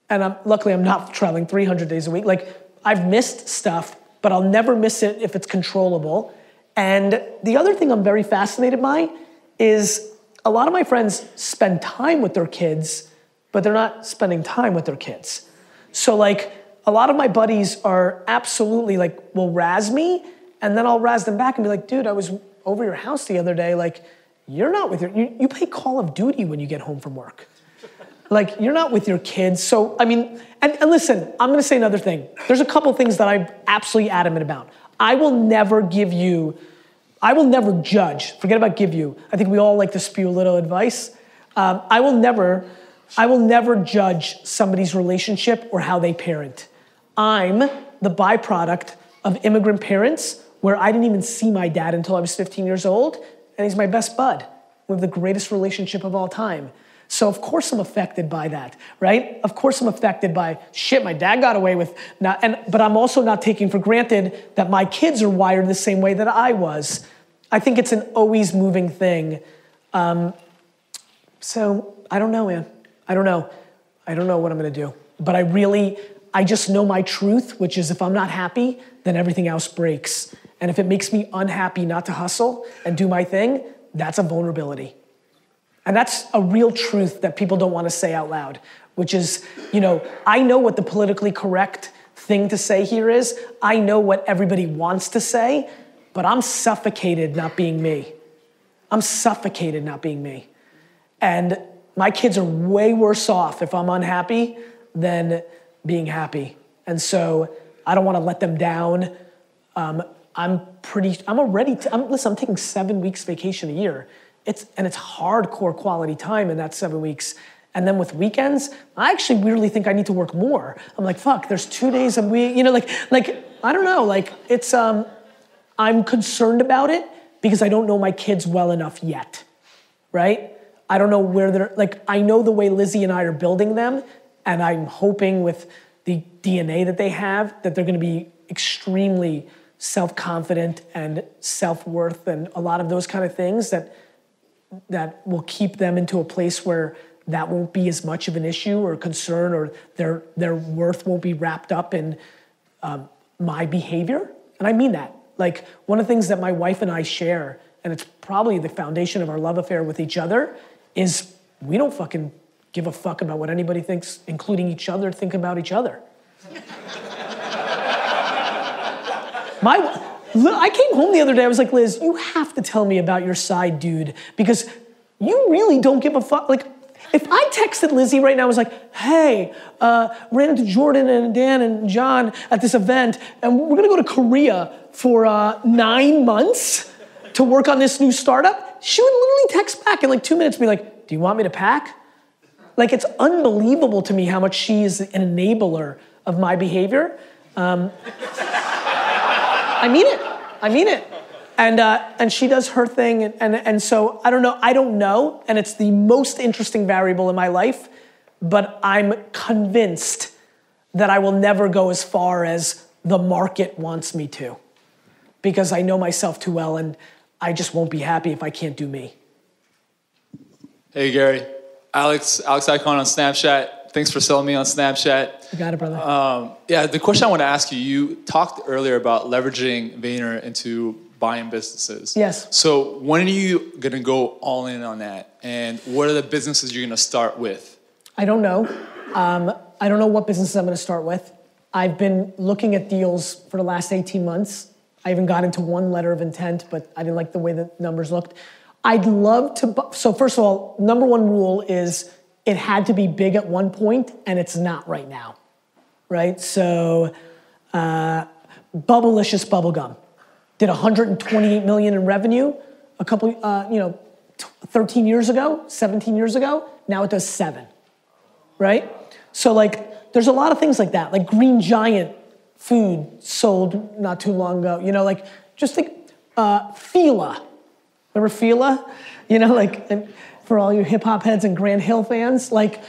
and luckily I'm not traveling 300 days a week, like I've missed stuff, but I'll never miss it if it's controllable. And the other thing I'm very fascinated by is a lot of my friends spend time with their kids, but they're not spending time with their kids. So like a lot of my buddies are absolutely like, will razz me, and then I'll razz them back and be like, dude, I was over your house the other day. Like, you're not with your, you play Call of Duty when you get home from work. Like, you're not with your kids. So, I mean, and listen, I'm gonna say another thing. There's a couple things that I'm absolutely adamant about. I will never judge. Forget about give you. I think we all like to spew a little advice. I will never judge somebody's relationship or how they parent. I'm the byproduct of immigrant parents where I didn't even see my dad until I was 15 years old, and he's my best bud. We have the greatest relationship of all time. So of course I'm affected by that, right? Of course I'm affected by, shit, my dad got away with, but I'm also not taking for granted that my kids are wired the same way that I was. I think it's an always moving thing. So I don't know, man. I don't know what I'm gonna do, but I just know my truth, which is if I'm not happy, then everything else breaks. And if it makes me unhappy not to hustle and do my thing, that's a vulnerability. And that's a real truth that people don't want to say out loud, which is, you know, I know what the politically correct thing to say here is. I know what everybody wants to say, but I'm suffocated not being me. I'm suffocated not being me. And my kids are way worse off if I'm unhappy than being happy. And so I don't want to let them down. I'm taking 7 weeks vacation a year. It's hardcore quality time in that 7 weeks. And then with weekends, I actually weirdly think I need to work more. I'm like, fuck, there's 2 days a week, you know, like, I don't know, like it's, I'm concerned about it because I don't know my kids well enough yet, right? I don't know where they're, like, I know the way Lizzie and I are building them, and I'm hoping with the DNA that they have that they're gonna be extremely self-confident and self-worth and a lot of those kind of things that will keep them into a place where that won't be as much of an issue or concern, or their worth won't be wrapped up in my behavior. And I mean that. Like, one of the things that my wife and I share, and it's probably the foundation of our love affair with each other, is we don't fucking give a fuck about what anybody thinks, including each other, think about each other. I came home the other day, I was like, Liz, you have to tell me about your side dude, because you really don't give a fuck. Like, if I texted Lizzie right now, I was like, hey, ran into Jordan and Dan and John at this event, and we're gonna go to Korea for 9 months to work on this new startup, she would literally text back in like 2 minutes and be like, do you want me to pack? Like, it's unbelievable to me how much she is an enabler of my behavior. I mean it. And she does her thing, and so I don't know, and it's the most interesting variable in my life, but I'm convinced that I will never go as far as the market wants me to, because I know myself too well, and I just won't be happy if I can't do me. Hey, Gary. Alex Icon on Snapchat. Thanks for selling me on Snapchat. You got it, brother. Yeah, the question I want to ask you, you talked earlier about leveraging Vayner into buying businesses. Yes. So when are you going to go all in on that? And what are the businesses you're going to start with? I don't know. I don't know what businesses I'm going to start with. I've been looking at deals for the last 18 months. I even got into one letter of intent, but I didn't like the way the numbers looked. I'd love to, so first of all, number one rule is it had to be big at one point, and it's not right now, right? So Bubblicious Bubblegum did $128 million in revenue a couple, 13 years ago, 17 years ago. Now it does 7, right? So like, there's a lot of things like that. Like Green Giant food sold not too long ago. You know, like, just think, Fila. Remember Fila? You know, like, for all you hip hop heads and Grand Hill fans, like,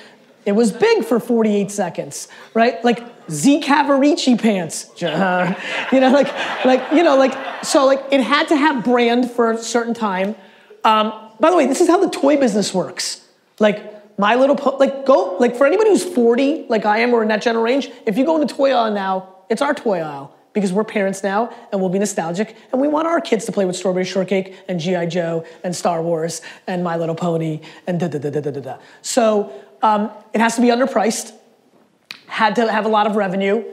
it was big for 48 seconds, right? Like, Z Cavarici pants, you know, like, it had to have brand for a certain time. By the way, this is how the toy business works. Like, My Little Pony, for anybody who's 40, like I am, or in that general range, if you go into toy aisle now, it's our toy aisle, because we're parents now, and we'll be nostalgic, and we want our kids to play with Strawberry Shortcake and G.I. Joe and Star Wars and My Little Pony and da-da-da-da-da-da-da. So it has to be underpriced, had to have a lot of revenue,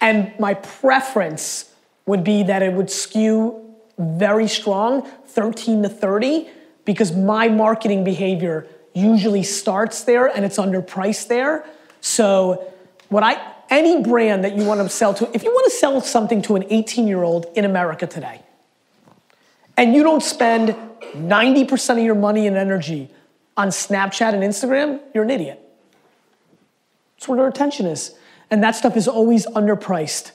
and my preference would be that it would skew very strong, 13 to 30, because my marketing behavior usually starts there, and it's underpriced there. So any brand that you want to sell to, if you want to sell something to an 18-year-old in America today, and you don't spend 90% of your money and energy on Snapchat and Instagram, you're an idiot. That's where their attention is. And that stuff is always underpriced.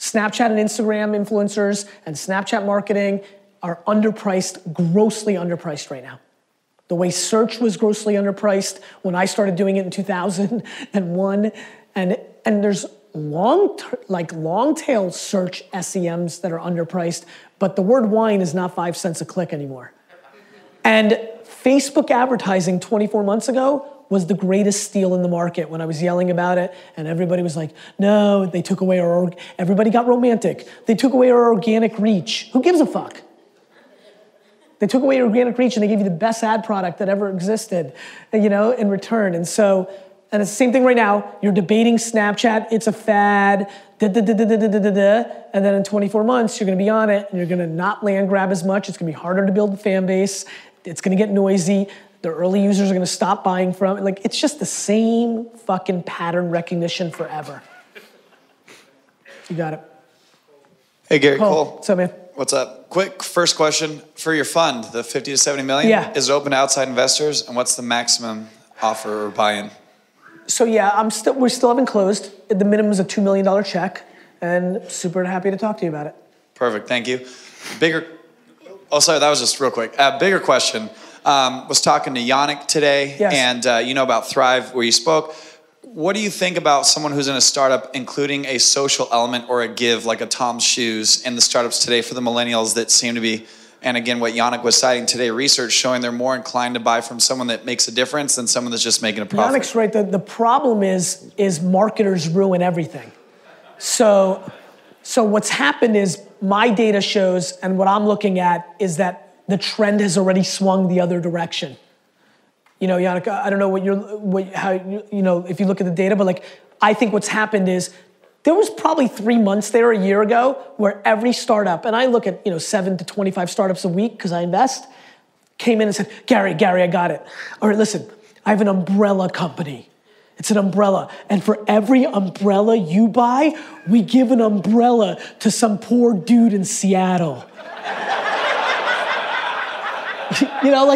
Snapchat and Instagram influencers and Snapchat marketing are underpriced, grossly underpriced right now. The way search was grossly underpriced when I started doing it in 2001, and there's long tail search SEMs that are underpriced, but the word wine is not 5 cents a click anymore. And Facebook advertising 24 months ago was the greatest steal in the market when I was yelling about it, and everybody was like, no, they took away our, everybody got romantic. They took away our organic reach. Who gives a fuck? They took away your organic reach, and they gave you the best ad product that ever existed, you know, in return. And it's the same thing right now. You're debating Snapchat, it's a fad, and then in 24 months, you're gonna be on it, and you're gonna not land grab as much, it's gonna be harder to build the fan base, it's gonna get noisy, the early users are gonna stop buying from it. Like, it's just the same fucking pattern recognition forever. You got it. Hey, Gary Cole. What's up, man? What's up? Quick first question, for your fund, the 50 to 70 million, yeah, is it open to outside investors, and what's the maximum offer or buy-in? So yeah, we still haven't closed. The minimum is a $2 million check, and super happy to talk to you about it. Perfect, thank you. That was just real quick. Bigger question, was talking to Yannick today, yes, and about Thrive where you spoke. What do you think about someone who's in a startup including a social element or a give, like a Tom's Shoes, in the startups today for the millennials that seem to be, and again, what Yannick was citing today, research showing they're more inclined to buy from someone that makes a difference than someone that's just making a profit. Yannick's right. The problem is marketers ruin everything. So what's happened is, my data shows, and what I'm looking at, is that the trend has already swung the other direction. You know, Yannick, I don't know if you look at the data, but like, I think what's happened is, there was probably 3 months there a year ago where every startup, and I look at 7 to 25 startups a week because I invest, came in and said, Gary, I got it. All right, listen, I have an umbrella company. It's an umbrella. And for every umbrella you buy, we give an umbrella to some poor dude in Seattle. You know,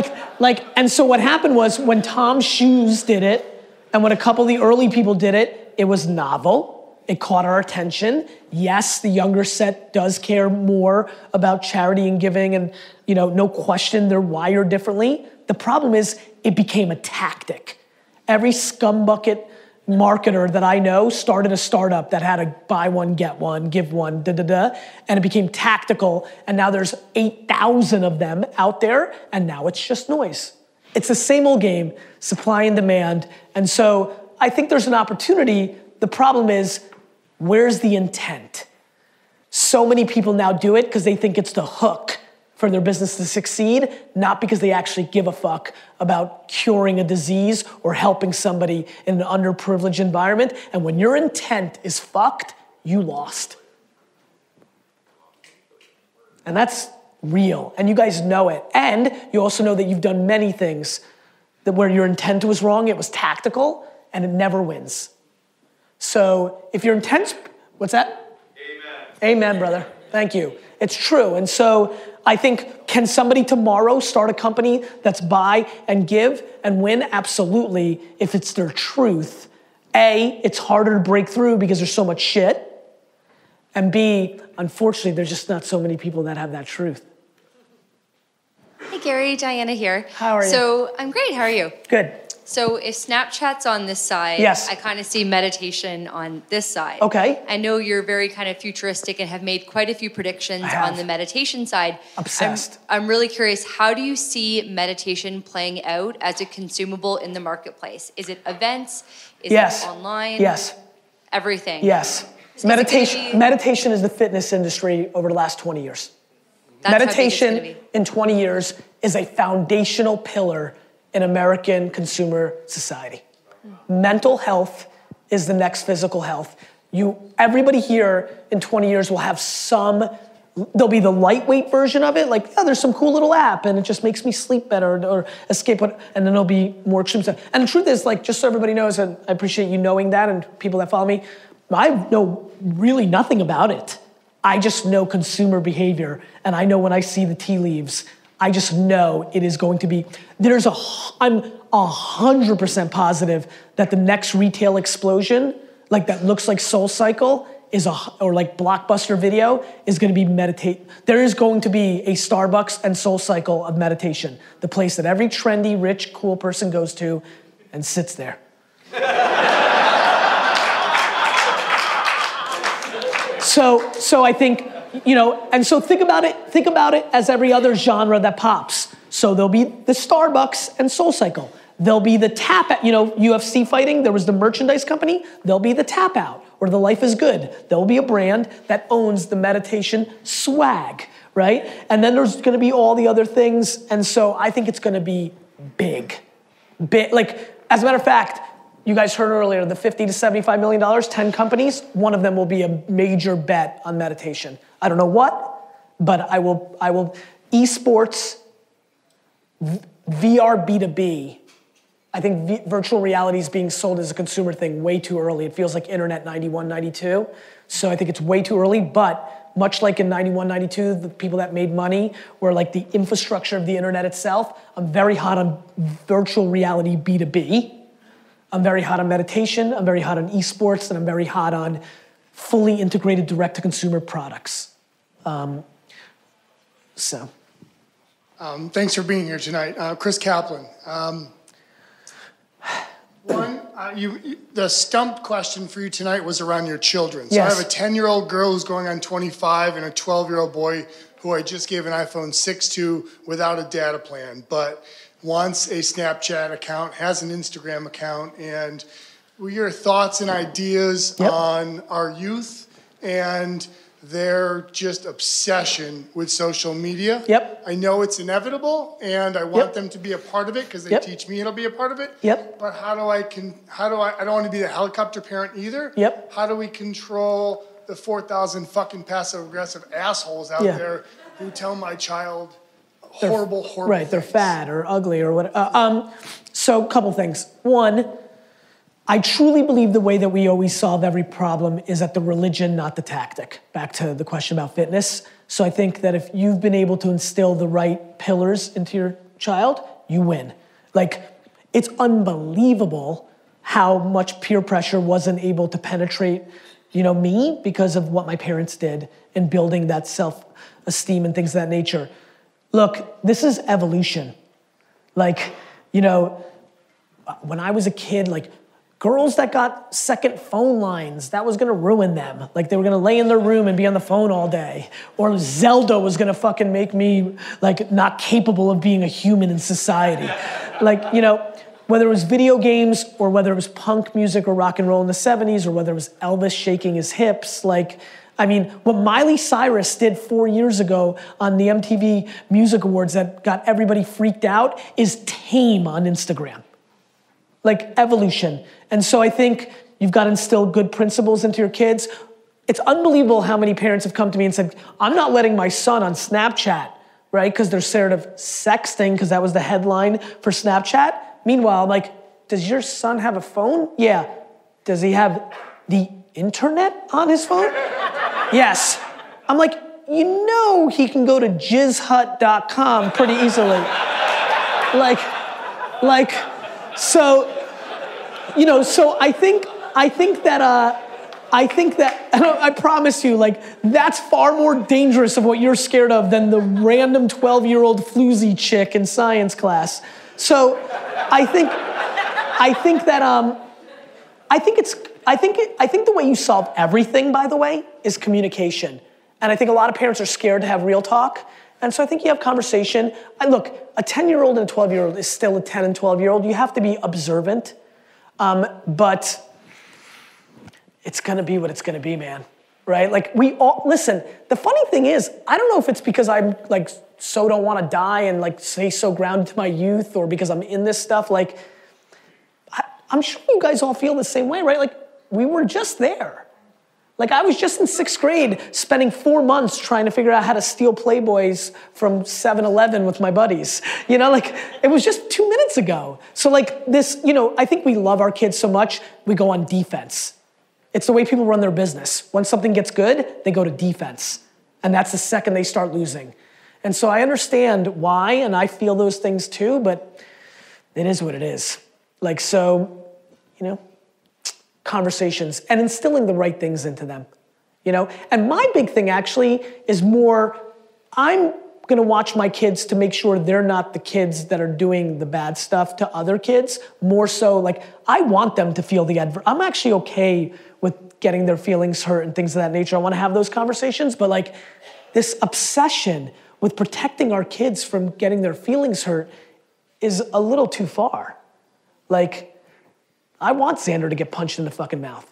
and so what happened was when Tom Shoes did it, and when a couple of the early people did it, it was novel. It caught our attention. Yes, the younger set does care more about charity and giving, and no question they're wired differently. The problem is it became a tactic. Every scumbucket marketer that I know started a startup that had a buy one, get one, give one, and it became tactical, and now there's 8,000 of them out there, and now it's just noise. It's the same old game, supply and demand, and so I think there's an opportunity. The problem is, where's the intent? So many people now do it because they think it's the hook for their business to succeed, not because they actually give a fuck about curing a disease or helping somebody in an underprivileged environment. And when your intent is fucked, you lost. And that's real, and you guys know it. And you also know that you've done many things that where your intent was wrong, it was tactical, and it never wins. So if your intent's, what's that? Amen. Amen, brother. Thank you. It's true. And so I think, can somebody tomorrow start a company that's buy and give and win? Absolutely, if it's their truth. A, it's harder to break through because there's so much shit. And B, unfortunately, there's just not so many people that have that truth. Hey, Gary, Diana here. How are you? So I'm great. How are you? Good. So if Snapchat's on this side, yes. I kind of see meditation on this side. Okay. I know you're very kind of futuristic and have made quite a few predictions on the meditation side. Obsessed. I'm really curious, how do you see meditation playing out as a consumable in the marketplace? Is it events? Is it online? Yes. Everything? Yes. Meditation is the fitness industry over the last 20 years. That's meditation in 20 years is a foundational pillar in American consumer society. Mental health is the next physical health. Everybody here in 20 years will have some, there'll be the lightweight version of it, like, oh, there's some cool little app and it just makes me sleep better or escape, and then there'll be more extreme stuff. And the truth is, like, just so everybody knows, and I appreciate you knowing that and people that follow me, I know really nothing about it. I just know consumer behavior, and I know when I see the tea leaves, I just know it is going to be, I'm 100% positive that the next retail explosion, like that looks like Soul Cycle, or like Blockbuster Video, is gonna be meditate. There is going to be a Starbucks and Soul Cycle of meditation, the place that every trendy, rich, cool person goes to and sits there. So I think, and so think about it as every other genre that pops. So there'll be the Starbucks and Soul Cycle. There'll be the tap out, UFC fighting, there was the merchandise company, there'll be the tap out, or the Life is Good. There'll be a brand that owns the meditation swag, right? And then there's gonna be all the other things, and so I think it's gonna be big. Like, as a matter of fact, you guys heard earlier, the $50 to $75 million, 10 companies, one of them will be a major bet on meditation. I don't know what, but I will esports, VR B2B, I think virtual reality is being sold as a consumer thing way too early. It feels like internet 91, 92. So I think it's way too early, but much like in 91, 92, the people that made money were like the infrastructure of the internet itself. I'm very hot on virtual reality B2B. I'm very hot on meditation, I'm very hot on esports, and I'm very hot on fully integrated direct-to-consumer products. Thanks for being here tonight. Chris Kaplan. The stumped question for you tonight was around your children. So yes. I have a 10-year-old girl who's going on 25 and a 12-year-old boy who I just gave an iPhone 6 to without a data plan, but wants a Snapchat account, has an Instagram account, and your thoughts and ideas on our youth and their just obsession with social media. Yep. I know it's inevitable, and I want them to be a part of it because they teach me it'll be a part of it. Yep. But I don't want to be the helicopter parent either. Yep. How do we control the 4,000 fucking passive-aggressive assholes out there who tell my child horrible. Right, they're fat or ugly or whatever. So a couple things. One, I truly believe the way that we always solve every problem is at the religion, not the tactic. Back to the question about fitness. So I think that if you've been able to instill the right pillars into your child, you win. Like, it's unbelievable how much peer pressure wasn't able to penetrate, you know, me because of what my parents did in building that self-esteem and things of that nature. Look, this is evolution. Like, you know, when I was a kid, like, girls that got second phone lines, that was gonna ruin them. Like, they were gonna lay in their room and be on the phone all day. Or Zelda was gonna fucking make me, like, not capable of being a human in society. Like, you know, whether it was video games or whether it was punk music or rock and roll in the 70s or whether it was Elvis shaking his hips, like, I mean, what Miley Cyrus did 4 years ago on the MTV Music Awards that got everybody freaked out is tame on Instagram. Like, evolution. And so I think you've got to instill good principles into your kids. It's unbelievable how many parents have come to me and said, I'm not letting my son on Snapchat, right? Because they're scared of sexting, because that was the headline for Snapchat. Meanwhile, I'm like, does your son have a phone? Yeah. Does he have the internet on his phone? Yes. I'm like, you know he can go to jizzhut.com pretty easily. Like, so, you know, so I think that, and I promise you, like, that's far more dangerous of what you're scared of than the random 12-year-old floozy chick in science class. So I think the way you solve everything, by the way, is communication. And I think a lot of parents are scared to have real talk. And so I think you have conversation. Look, a 10-year-old and a 12-year-old is still a 10 and 12-year-old. You have to be observant. But it's gonna be what it's gonna be, man. Right? Like, we all, listen, the funny thing is, I don't know if it's because I'm, like, so don't wanna die and, like, stay so grounded to my youth or because I'm in this stuff. Like, I'm sure you guys all feel the same way, right? Like, we were just there. Like, I was just in 6th grade spending 4 months trying to figure out how to steal Playboys from 7-Eleven with my buddies. You know, like, it was just 2 minutes ago. So, like, this, you know, I think we love our kids so much, we go on defense. It's the way people run their business. Once something gets good, they go to defense. And that's the second they start losing. And so I understand why, and I feel those things too, but it is what it is. Like, so, you know, conversations and instilling the right things into them, you know? And my big thing actually is more, I'm gonna watch my kids to make sure they're not the kids that are doing the bad stuff to other kids, more so like, I want them to feel the adverse. I'm actually okay with getting their feelings hurt and things of that nature. I wanna have those conversations, but like, this obsession with protecting our kids from getting their feelings hurt is a little too far. Like, I want Xander to get punched in the fucking mouth.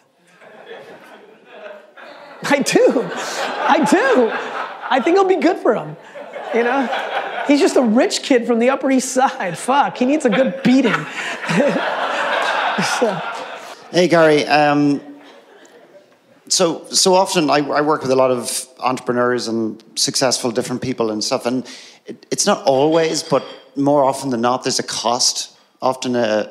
I do. I think it'll be good for him, you know? He's just a rich kid from the Upper East Side. Fuck, he needs a good beating. So. Hey, Gary. So often I work with a lot of entrepreneurs and successful different people and stuff, and it's not always, but more often than not, there's a cost, often a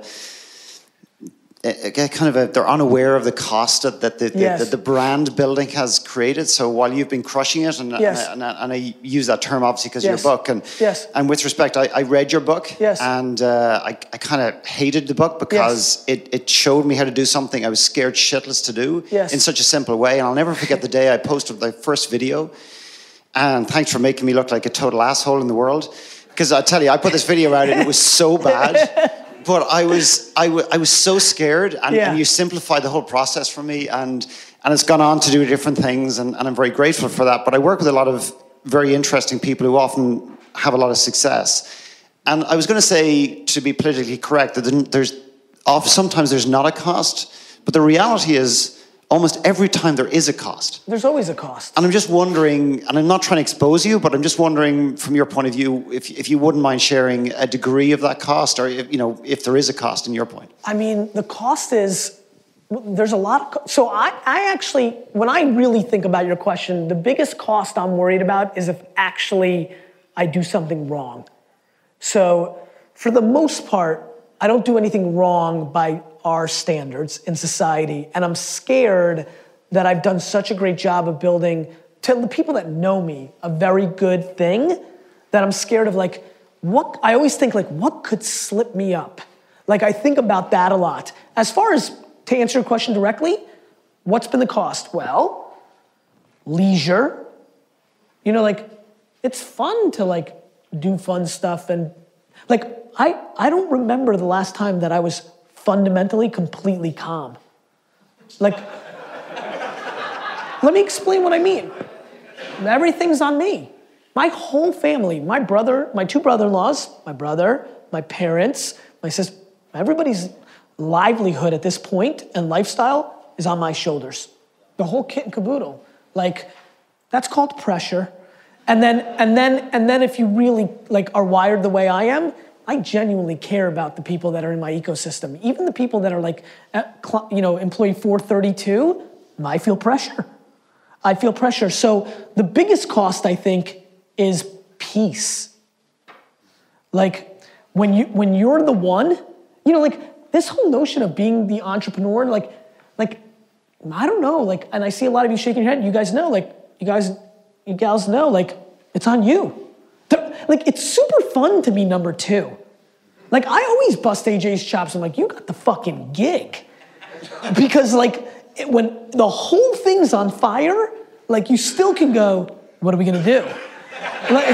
kind of they're unaware of the cost that the brand building has created. So while you've been crushing it, and I use that term obviously because of your book, and with respect, I read your book, and I kind of hated the book because it showed me how to do something I was scared shitless to do in such a simple way. And I'll never forget the day I posted the first video, and thanks for making me look like a total asshole in the world, because I tell you, I put this video out and it was so bad. But I was so scared, and you simplified the whole process for me, and it's gone on to do different things, and I'm very grateful for that. But I work with a lot of very interesting people who often have a lot of success. And I was going to say, to be politically correct, that sometimes there's not a cost, but the reality is almost every time there is a cost. There's always a cost. And I'm just wondering, and I'm not trying to expose you, but I'm just wondering from your point of view, if you wouldn't mind sharing a degree of that cost, or if there is a cost in your point. I mean, the cost is, there's a lot of, so I actually, when I really think about your question, the biggest cost I'm worried about is if actually I do something wrong. So for the most part, I don't do anything wrong by our standards in society, and I'm scared that I've done such a great job of building, to the people that know me, a very good thing, that I'm scared of like, what, I always think like, what could slip me up? Like I think about that a lot. As far as, to answer your question directly, what's been the cost? Well, leisure. You know, like, it's fun to like do fun stuff, and like, I don't remember the last time that I was fundamentally completely calm. Like, let me explain what I mean. Everything's on me. My whole family, my brother, my two brother-in-laws, my brother, my parents, my sister, everybody's livelihood at this point and lifestyle is on my shoulders. The whole kit and caboodle. Like, that's called pressure. And then if you really like are wired the way I am, I genuinely care about the people that are in my ecosystem. Even the people that are like, you know, employee 432, I feel pressure. I feel pressure. So the biggest cost, I think, is peace. Like when you're the one, you know, like this whole notion of being the entrepreneur, like I don't know, like, and I see a lot of you shaking your head. You guys know, like, you gals know, like, it's on you. Like, it's super fun to be number two. Like, I always bust AJ's chops. I'm like, you got the fucking gig. Because, like, when the whole thing's on fire, like, you still can go, what are we gonna do? Like,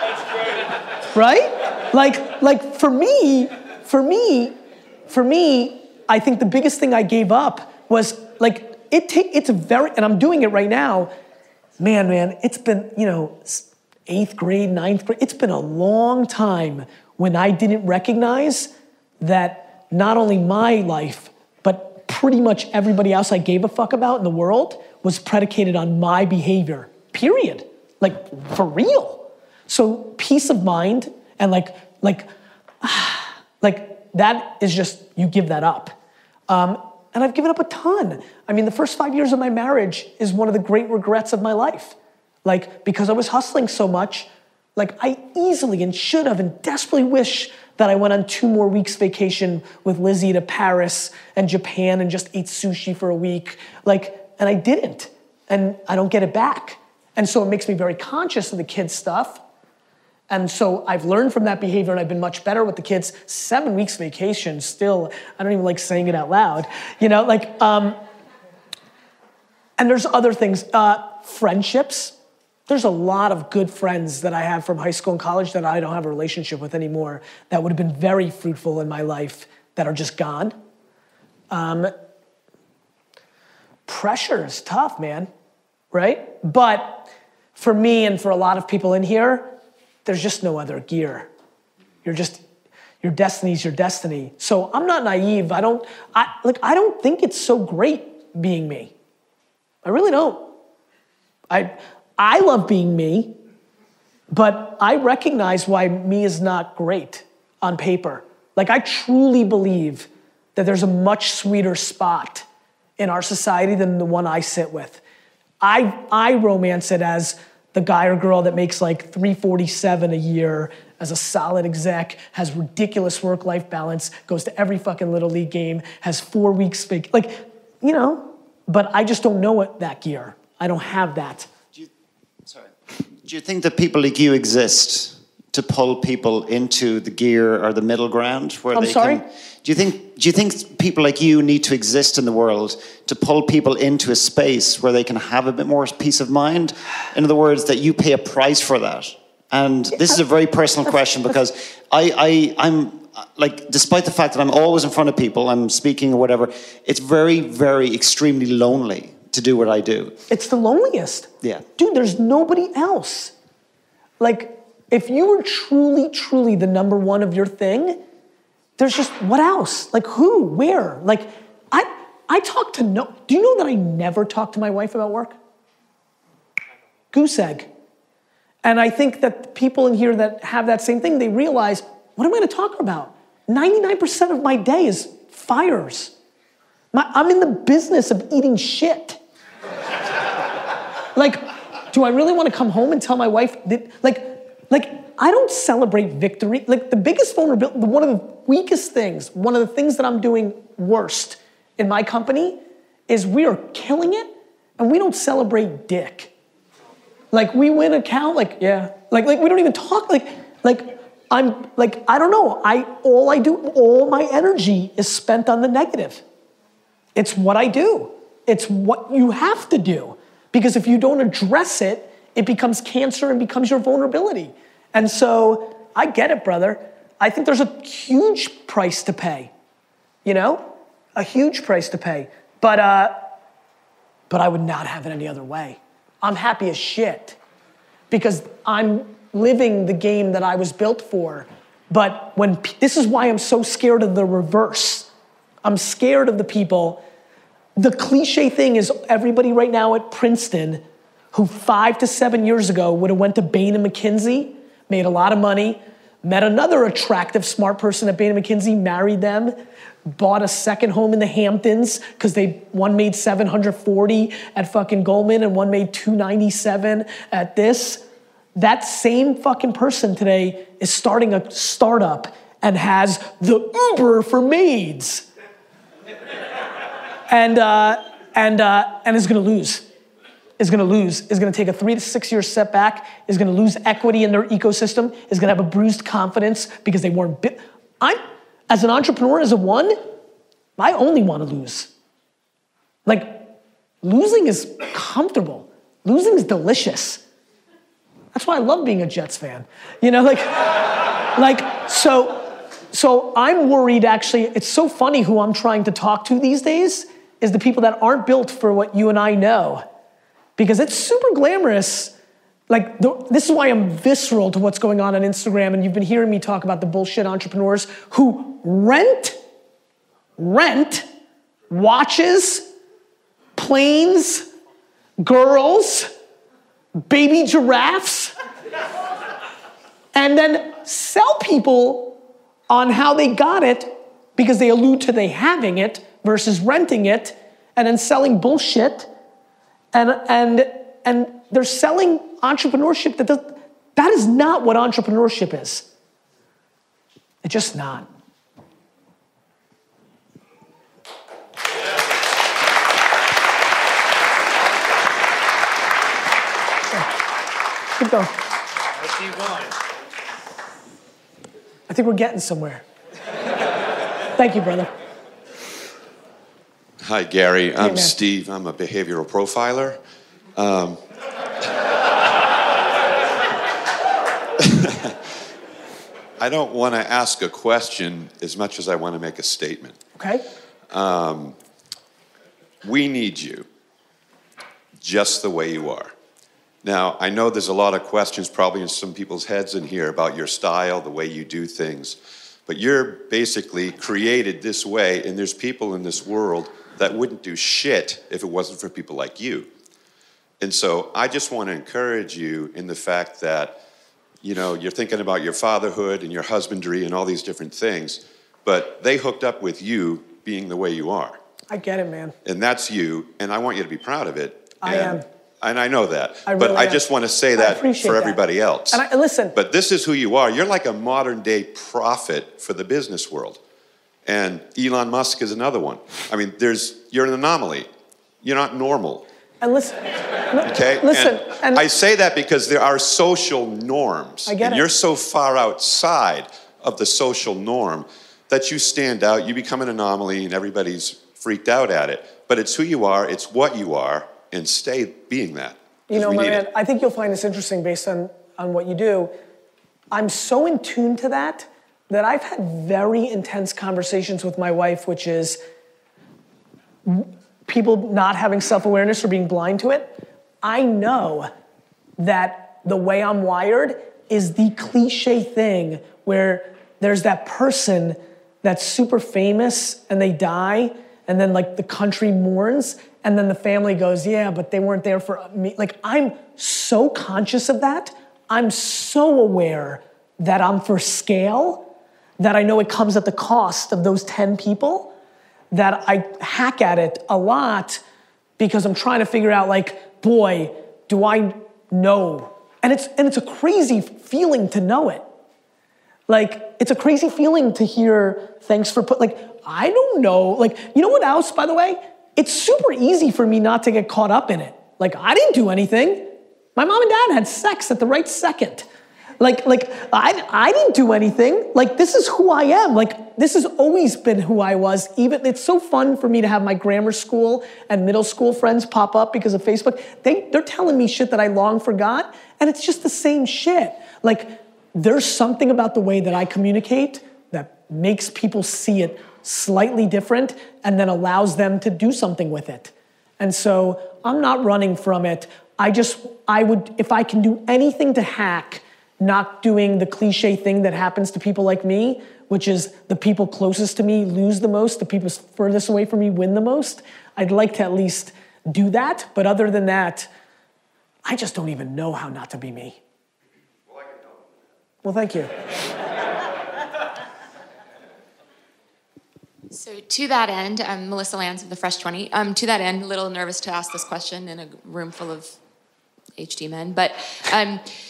that's great. Right? Like, for me, I think the biggest thing I gave up was, like, and I'm doing it right now. Man, it's been, you know, 8th grade, 9th grade. It's been a long time when I didn't recognize that not only my life, but pretty much everybody else I gave a fuck about in the world was predicated on my behavior, period. Like, for real. So peace of mind and like that is just, you give that up. And I've given up a ton. I mean, the first 5 years of my marriage is one of the great regrets of my life. Like, because I was hustling so much, like I easily and should have and desperately wish that I went on 2 more weeks vacation with Lizzie to Paris and Japan and just ate sushi for a week. Like, and I didn't, and I don't get it back. And so it makes me very conscious of the kids stuff. And so I've learned from that behavior, and I've been much better with the kids. 7 weeks vacation, still, I don't even like saying it out loud. You know, like, and there's other things. Friendships. There's a lot of good friends that I have from high school and college that I don't have a relationship with anymore that would have been very fruitful in my life that are just gone. Pressure is tough, man, right? But for me and for a lot of people in here, there's just no other gear. Your destiny's your destiny. So I'm not naive. I don't think it's so great being me. I really don't. I love being me, but I recognize why me is not great on paper. Like, I truly believe that there's a much sweeter spot in our society than the one I sit with. I romance it as the guy or girl that makes like $347 a year as a solid exec, has ridiculous work-life balance, goes to every fucking Little League game, has 4 weeks fake, like, you know, but I just don't know what that gear. I don't have that. Do you think that people like you exist to pull people into the gear or the middle ground? Where I'm they sorry? Can, do you think people like you need to exist in the world to pull people into a space where they can have a bit more peace of mind? In other words, that you pay a price for that. And this is a very personal question, because I'm like, despite the fact that I'm always in front of people, I'm speaking or whatever, it's very, very extremely lonely to do what I do. It's the loneliest. Yeah. Dude, there's nobody else. Like, if you were truly, truly the number one of your thing, there's just, what else? Like, who, where? Like, I talk to no, do you know that I never talk to my wife about work? Goose egg. And I think that people in here that have that same thing, they realize, what am I gonna talk about? 99% of my day is fires. I'm in the business of eating shit. Like, Do I really want to come home and tell my wife that, like I don't celebrate victory. Like the biggest vulnerability, one of the weakest things, one of the things that I'm doing worst in my company is we are killing it and we don't celebrate dick. Like we win a count, like, yeah. Like we don't even talk, like I'm, like, I don't know. All I do, all my energy is spent on the negative. It's what I do. It's what you have to do. Because if you don't address it, it becomes cancer and becomes your vulnerability. And so I get it, brother. I think there's a huge price to pay, you know? A huge price to pay. But I would not have it any other way. I'm happy as shit because I'm living the game that I was built for. But when, this is why I'm so scared of the reverse. I'm scared of the people. The cliche thing is everybody right now at Princeton who 5 to 7 years ago would have went to Bain and McKinsey, made a lot of money, met another attractive, smart person at Bain and McKinsey, married them, bought a second home in the Hamptons because they one made 740 at fucking Goldman and one made 297 at this. That same fucking person today is starting a startup and has the Uber for maids. And is gonna lose. Is gonna take a 3 to 6 year setback, is gonna lose equity in their ecosystem, is gonna have a bruised confidence because they weren't bit. As an entrepreneur, I only wanna lose. Like, losing is comfortable. Losing is delicious. That's why I love being a Jets fan. You know, like, so I'm worried actually, it's so funny who I'm trying to talk to these days is the people that aren't built for what you and I know. Because it's super glamorous. Like, this is why I'm visceral to what's going on Instagram, and you've been hearing me talk about the bullshit entrepreneurs who rent, watches, planes, girls, baby giraffes, and then sell people on how they got it because they allude to they having it versus renting it, and then selling bullshit, and they're selling entrepreneurship that is not what entrepreneurship is. It's just not. Keep going. Let's keep going. I think we're getting somewhere. Thank you, brother. Hi, Gary. Hey, I'm Steve. I'm a behavioral profiler. I don't want to ask a question as much as I want to make a statement. Okay. We need you just the way you are. Now, I know there's a lot of questions probably in some people's heads in here about your style, the way you do things, but you're basically created this way, and there's people in this world that wouldn't do shit if it wasn't for people like you. And so I just want to encourage you in the fact that, you know, you're thinking about your fatherhood and your husbandry and all these different things, but they hooked up with you being the way you are. I get it, man. And that's you, and I want you to be proud of it. I am. And I know that, I just want to say that for everybody else. And listen. But this is who you are. You're like a modern day prophet for the business world. And Elon Musk is another one. I mean, you're an anomaly. You're not normal. And listen. Okay? Listen. And I say that because there are social norms. I get it. And you're so far outside of the social norm that you stand out, you become an anomaly, and everybody's freaked out at it. But it's who you are, it's what you are, and stay being that. You know, my man, I think you'll find this interesting based on what you do. I'm so in tune to that I've had very intense conversations with my wife, which is people not having self-awareness or being blind to it. I know that the way I'm wired is the cliche thing where there's that person that's super famous and they die, and then like the country mourns, and then the family goes, yeah, but they weren't there for me. Like, I'm so conscious of that. I'm so aware that I'm for scale, that I know it comes at the cost of those 10 people, that I hack at it a lot because I'm trying to figure out, like, boy, do I no. And it's a crazy feeling to know it. Like, it's a crazy feeling to hear, thanks for put, like, I don't know. Like, you know what else, by the way? It's super easy for me not to get caught up in it. Like, I didn't do anything. My mom and dad had sex at the right second. Like I didn't do anything. Like, this is who I am. Like, this has always been who I was. Even it's so fun for me to have my grammar school and middle school friends pop up because of Facebook. They're telling me shit that I long forgot, and it's just the same shit. Like, there's something about the way that I communicate that makes people see it slightly different and then allows them to do something with it. And so I'm not running from it. I would, if I can do anything to hack not doing the cliche thing that happens to people like me, which is the people closest to me lose the most, the people furthest away from me win the most. I'd like to at least do that, but other than that, I just don't even know how not to be me. Well, I can help. Well, thank you. So to that end, I'm Melissa Lands of the Fresh 20. To that end, a little nervous to ask this question in a room full of HD men, but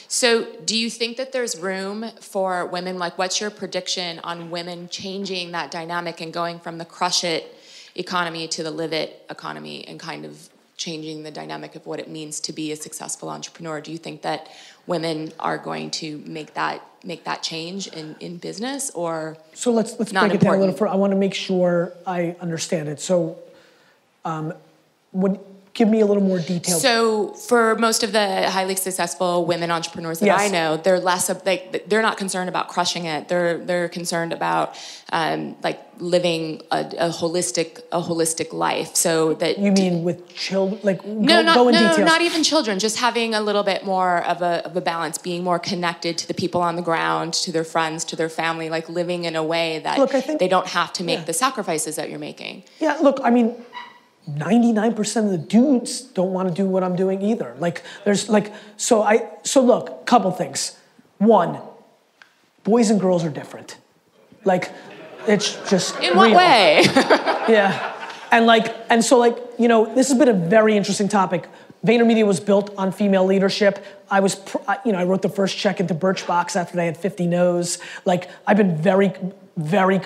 so do you think that there's room for women? Like, what's your prediction on women changing that dynamic and going from the crush it economy to the live it economy and kind of changing the dynamic of what it means to be a successful entrepreneur? Do you think that women are going to make that change in business, or so let's break it down a little further. I want to make sure I understand it. So give me a little more detail. So for most of the highly successful women entrepreneurs that yes. I know, they're less of, they're not concerned about crushing it. They're concerned about like living a holistic life. So that you mean with children, like no, not even children. Just having a little bit more of a balance, being more connected to the people on the ground, to their friends, to their family, like living in a way that they don't have to make the sacrifices that you're making. Yeah. Look, I mean, 99% of the dudes don't want to do what I'm doing either. Like, there's like, so look, couple things. One, boys and girls are different. Like, it's just in real. What way? Yeah. And so you know, this has been a very interesting topic. VaynerMedia was built on female leadership. I was, I wrote the first check into Birchbox after they had 50 no's. Like, I've been very,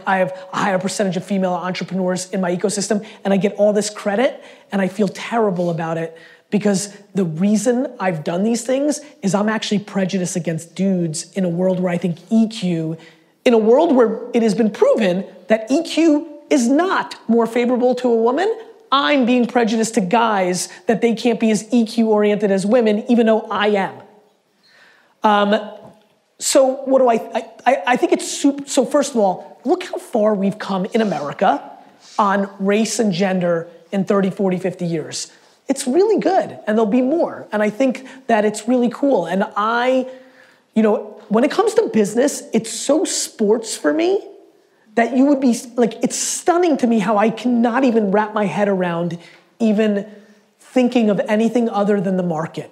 I have a higher percentage of female entrepreneurs in my ecosystem, and I get all this credit, and I feel terrible about it because the reason I've done these things is I'm actually prejudiced against dudes in a world where I think EQ, in a world where it has been proven that EQ is not more favorable to a woman, I'm being prejudiced to guys that they can't be as EQ-oriented as women, even though I am. So what do I think it's super, so first of all, look how far we've come in America on race and gender in 30, 40, 50 years. It's really good, and there'll be more. And I think that it's really cool. And when it comes to business, it's so sports for me that you would be, like, it's stunning to me how I cannot even wrap my head around even thinking of anything other than the market.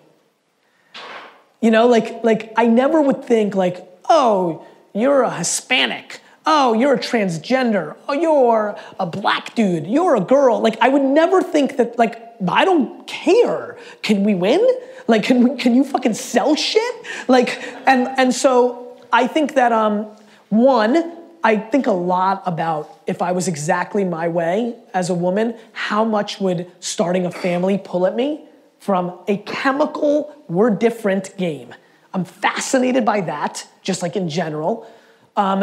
You know, like I never would think like, oh, you're a Hispanic. Oh, you're a transgender. Oh, you're a black dude. You're a girl. Like, I would never think that, like, I don't care. Can we win? Like, can you fucking sell shit? Like, and so I think that, one, I think a lot about, if I was exactly my way as a woman, how much would starting a family pull at me from a chemical, we're different game. I'm fascinated by that, just like in general. But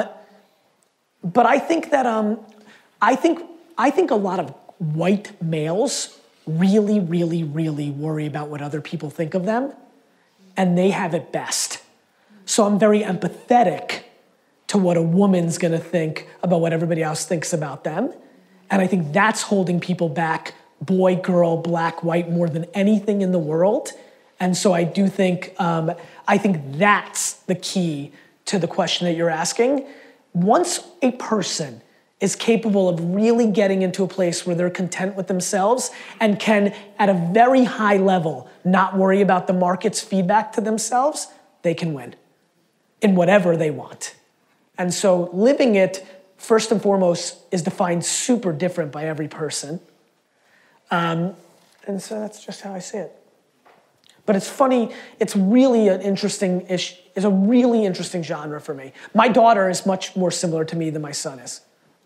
I think that, I think a lot of white males really, really, really worry about what other people think of them, and they have it best. So I'm very empathetic to what a woman's gonna think about what everybody else thinks about them. And I think that's holding people back, boy, girl, black, white, more than anything in the world. And so I do think, I think that's the key to the question that you're asking. Once a person is capable of really getting into a place where they're content with themselves and can, at a very high level, not worry about the market's feedback to themselves, they can win in whatever they want. And so living it, first and foremost, is defined super different by every person. And so that's just how I see it. But it's funny, it's really an interesting issue. It's a really interesting genre for me. My daughter is much more similar to me than my son is.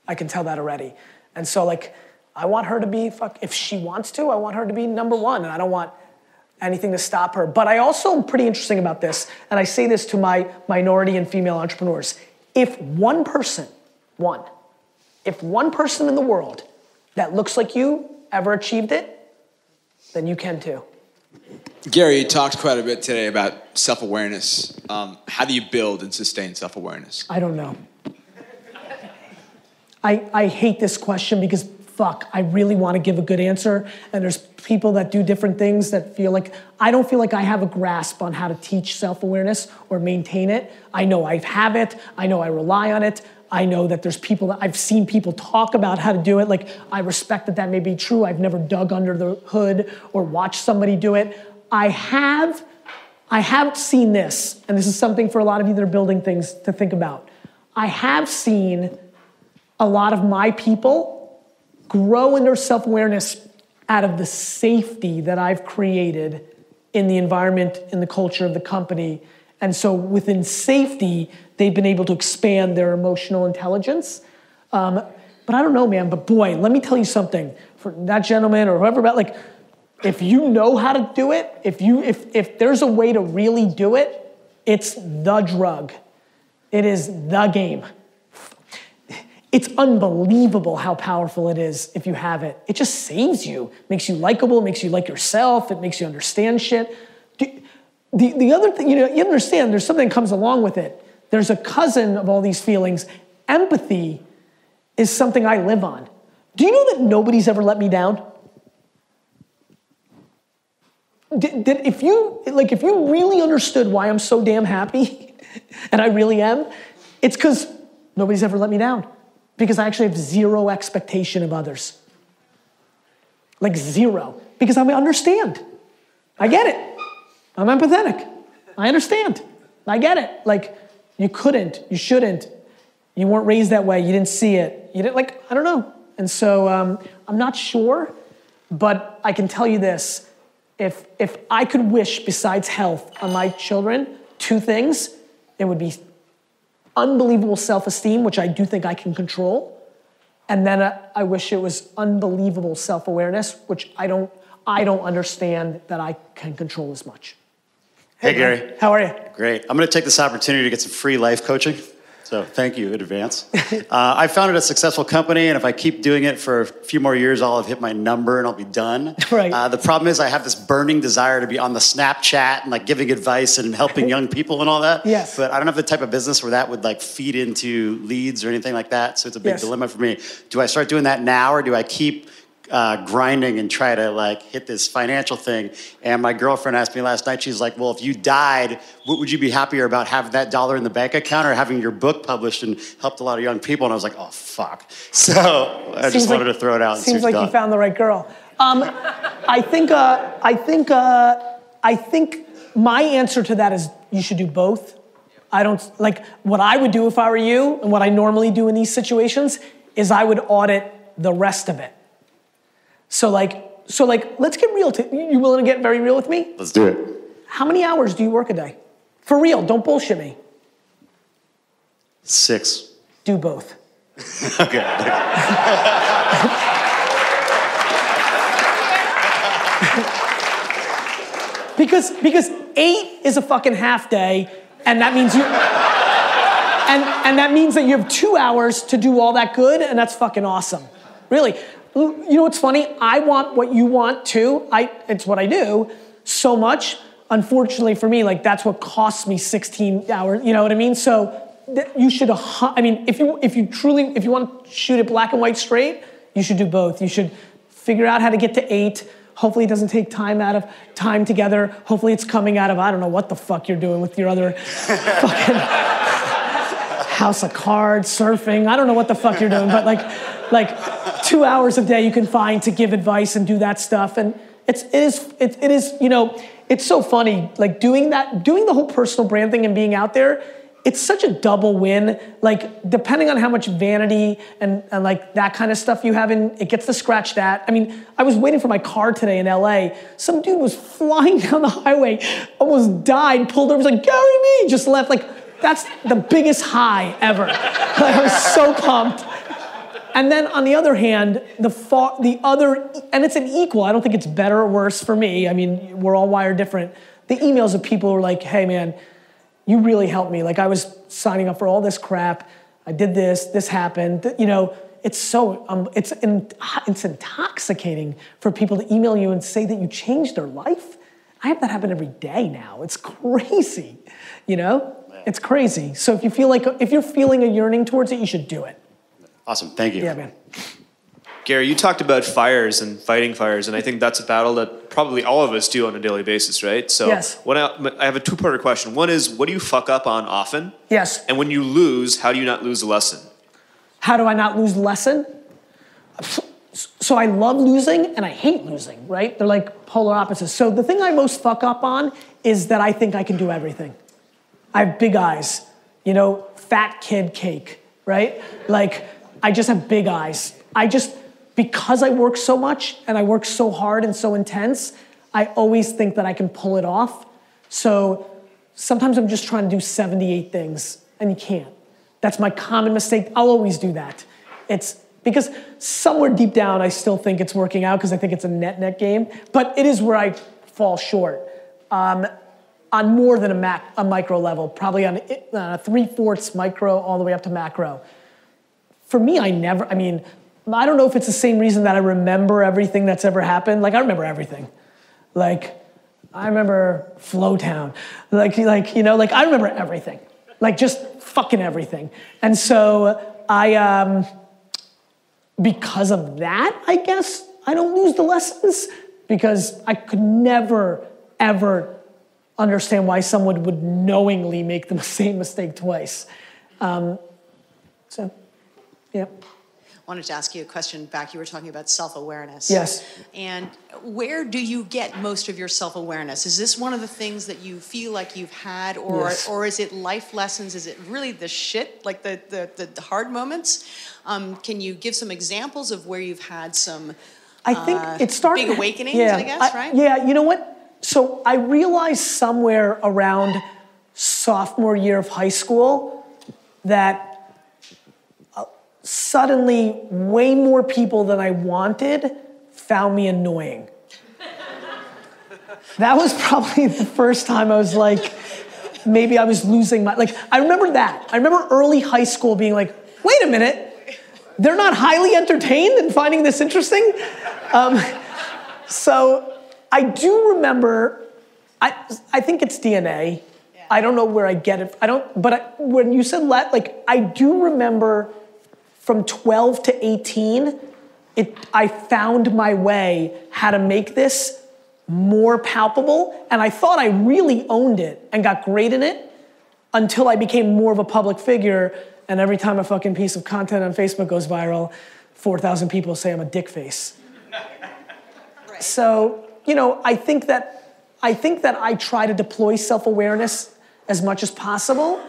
I can tell that already. And so like, I want her to be, if she wants to, I want her to be number one, and I don't want anything to stop her. But I also am pretty interesting about this, and I say this to my minority and female entrepreneurs. If one person in the world that looks like you ever achieved it, then you can too. Gary, you talked quite a bit today about self-awareness. How do you build and sustain self-awareness? I don't know. I hate this question because fuck, I really want to give a good answer, and there's people that do different things that feel like, I don't feel like I have a grasp on how to teach self-awareness or maintain it. I know I have it, I know I rely on it, I know that there's people that I've seen people talk about how to do it, like I respect that that may be true, I've never dug under the hood or watched somebody do it. I have seen this, and this is something for a lot of you that are building things to think about. I have seen a lot of my people grow in their self-awareness out of the safety that I've created in the environment, in the culture of the company. And so within safety, they've been able to expand their emotional intelligence. But I don't know, man, but boy, let me tell you something. For that gentleman or whoever, like, if you know how to do it, if there's a way to really do it, it's the drug. It is the game. It's unbelievable how powerful it is if you have it. It just saves you, makes you likable, makes you like yourself, it makes you understand shit. The other thing, you know, you understand there's something that comes along with it. There's a cousin of all these feelings. Empathy is something I live on. Do you know that nobody's ever let me down? If you really understood why I'm so damn happy, and I really am, it's because nobody's ever let me down. Because I actually have zero expectation of others. Like zero. Because I understand. I get it. I'm empathetic. I understand. I get it. Like, you couldn't. You shouldn't. You weren't raised that way. You didn't see it. You didn't, like, I don't know. And so I'm not sure, but I can tell you this. If I could wish, besides health, on my children, two things, it would be unbelievable self-esteem, which I do think I can control. And then I wish it was unbelievable self-awareness, which I don't understand that I can control as much. Hey Gary. How are you? Great. I'm going to take this opportunity to get some free life coaching. So thank you in advance. I founded a successful company, and if I keep doing it for a few more years, I'll have hit my number and I'll be done. Right. The problem is I have this burning desire to be on the Snapchat and like giving advice and helping young people and all that. Yes. But I don't have the type of business where that would like feed into leads or anything like that. So it's a big dilemma for me. Do I start doing that now, or do I keep grinding and try to like hit this financial thing? And my girlfriend asked me last night, she's like, well, if you died, what would you be happier about, having that dollar in the bank account or having your book published and helped a lot of young people? And I was like, oh, fuck. So I just wanted to throw it out. Seems like you found the right girl. I think my answer to that is you should do both. I don't, like, what I would do if I were you and what I normally do in these situations is I would audit the rest of it. So like, let's get real. You willing to get very real with me? Let's do it. How many hours do you work a day? For real, don't bullshit me. 6. Do both. Okay. Because 8 is a fucking half day, and that means you and that means that you have 2 hours to do all that good, and that's fucking awesome. Really. You know what's funny? I want what you want too. It's what I do so much. Unfortunately for me, like that's what costs me 16 hours. You know what I mean? So you should. I mean, if you want to shoot it black and white straight, you should do both. You should figure out how to get to 8. Hopefully, it doesn't take time out of time together. Hopefully, it's coming out of I don't know what the fuck you're doing with your other fucking house of cards, surfing. I don't know what the fuck you're doing, but like. 2 hours a day you can find to give advice and do that stuff, and it is, you know, it's so funny, like doing the whole personal brand thing and being out there it's such a double win. Like, depending on how much vanity and like that kind of stuff you have in, it gets to scratch that. I mean, I was waiting for my car today in LA. Some dude was flying down the highway, almost died, pulled over, was like, Gary V, just left. Like, that's the biggest high ever. I was so pumped. And then on the other hand, the other, and it's an equal, I don't think it's better or worse for me. I mean, we're all wired different. The emails of people who are like, hey man, you really helped me. Like, I was signing up for all this crap. I did this, this happened. You know, it's so, it's intoxicating for people to email you and say that you changed their life. I have that happen every day now. It's crazy, you know? It's crazy. So if you feel like, if you're feeling a yearning towards it, you should do it. Awesome, thank you. Yeah, man. Gary, you talked about fires and fighting fires, and I think that's a battle that probably all of us do on a daily basis, right? So yes. I have a two-parter question. One is, what do you fuck up on often? Yes. And when you lose, how do you not lose a lesson? How do I not lose a lesson? So I love losing, and I hate losing, right? They're like polar opposites. So the thing I most fuck up on is that I think I can do everything. I have big eyes, you know, fat kid cake, right? Like, I just have big eyes. Because I work so much and I work so hard and so intense, I always think that I can pull it off. So sometimes I'm just trying to do 78 things and you can't. That's my common mistake. I'll always do that. It's because somewhere deep down I still think it's working out because I think it's a net-net game, but it is where I fall short on more than a micro level, probably on a 3/4 micro all the way up to macro. For me, I don't know if it's the same reason that I remember everything that's ever happened. Like, I remember everything. Like, I remember Flowtown. Like you know, like, I remember everything. Like, just fucking everything. And so because of that, I guess, I don't lose the lessons because I could never, ever understand why someone would knowingly make the same mistake twice. Yeah. I wanted to ask you a question back. You were talking about self-awareness. Yes. And where do you get most of your self-awareness? Is this one of the things that you feel like you've had, or yes, or is it life lessons? Is it really the shit, like the hard moments? Can you give some examples of where you've had some I think it started, big awakenings, yeah, I guess, right? Yeah, you know what? So I realized somewhere around sophomore year of high school that suddenly, way more people than I wanted found me annoying. That was probably the first time I was like, maybe I was losing my, like, I remember that. I remember early high school being like, wait a minute, they're not highly entertained and finding this interesting? So I do remember, I think it's DNA. Yeah. I don't know where I get it. When you said that, like, I do remember from 12 to 18, I found my way how to make this more palpable, and I thought I really owned it and got great in it until I became more of a public figure, and every time a fucking piece of content on Facebook goes viral, 4,000 people say I'm a dick face. Right. So, you know, I think that I try to deploy self-awareness as much as possible,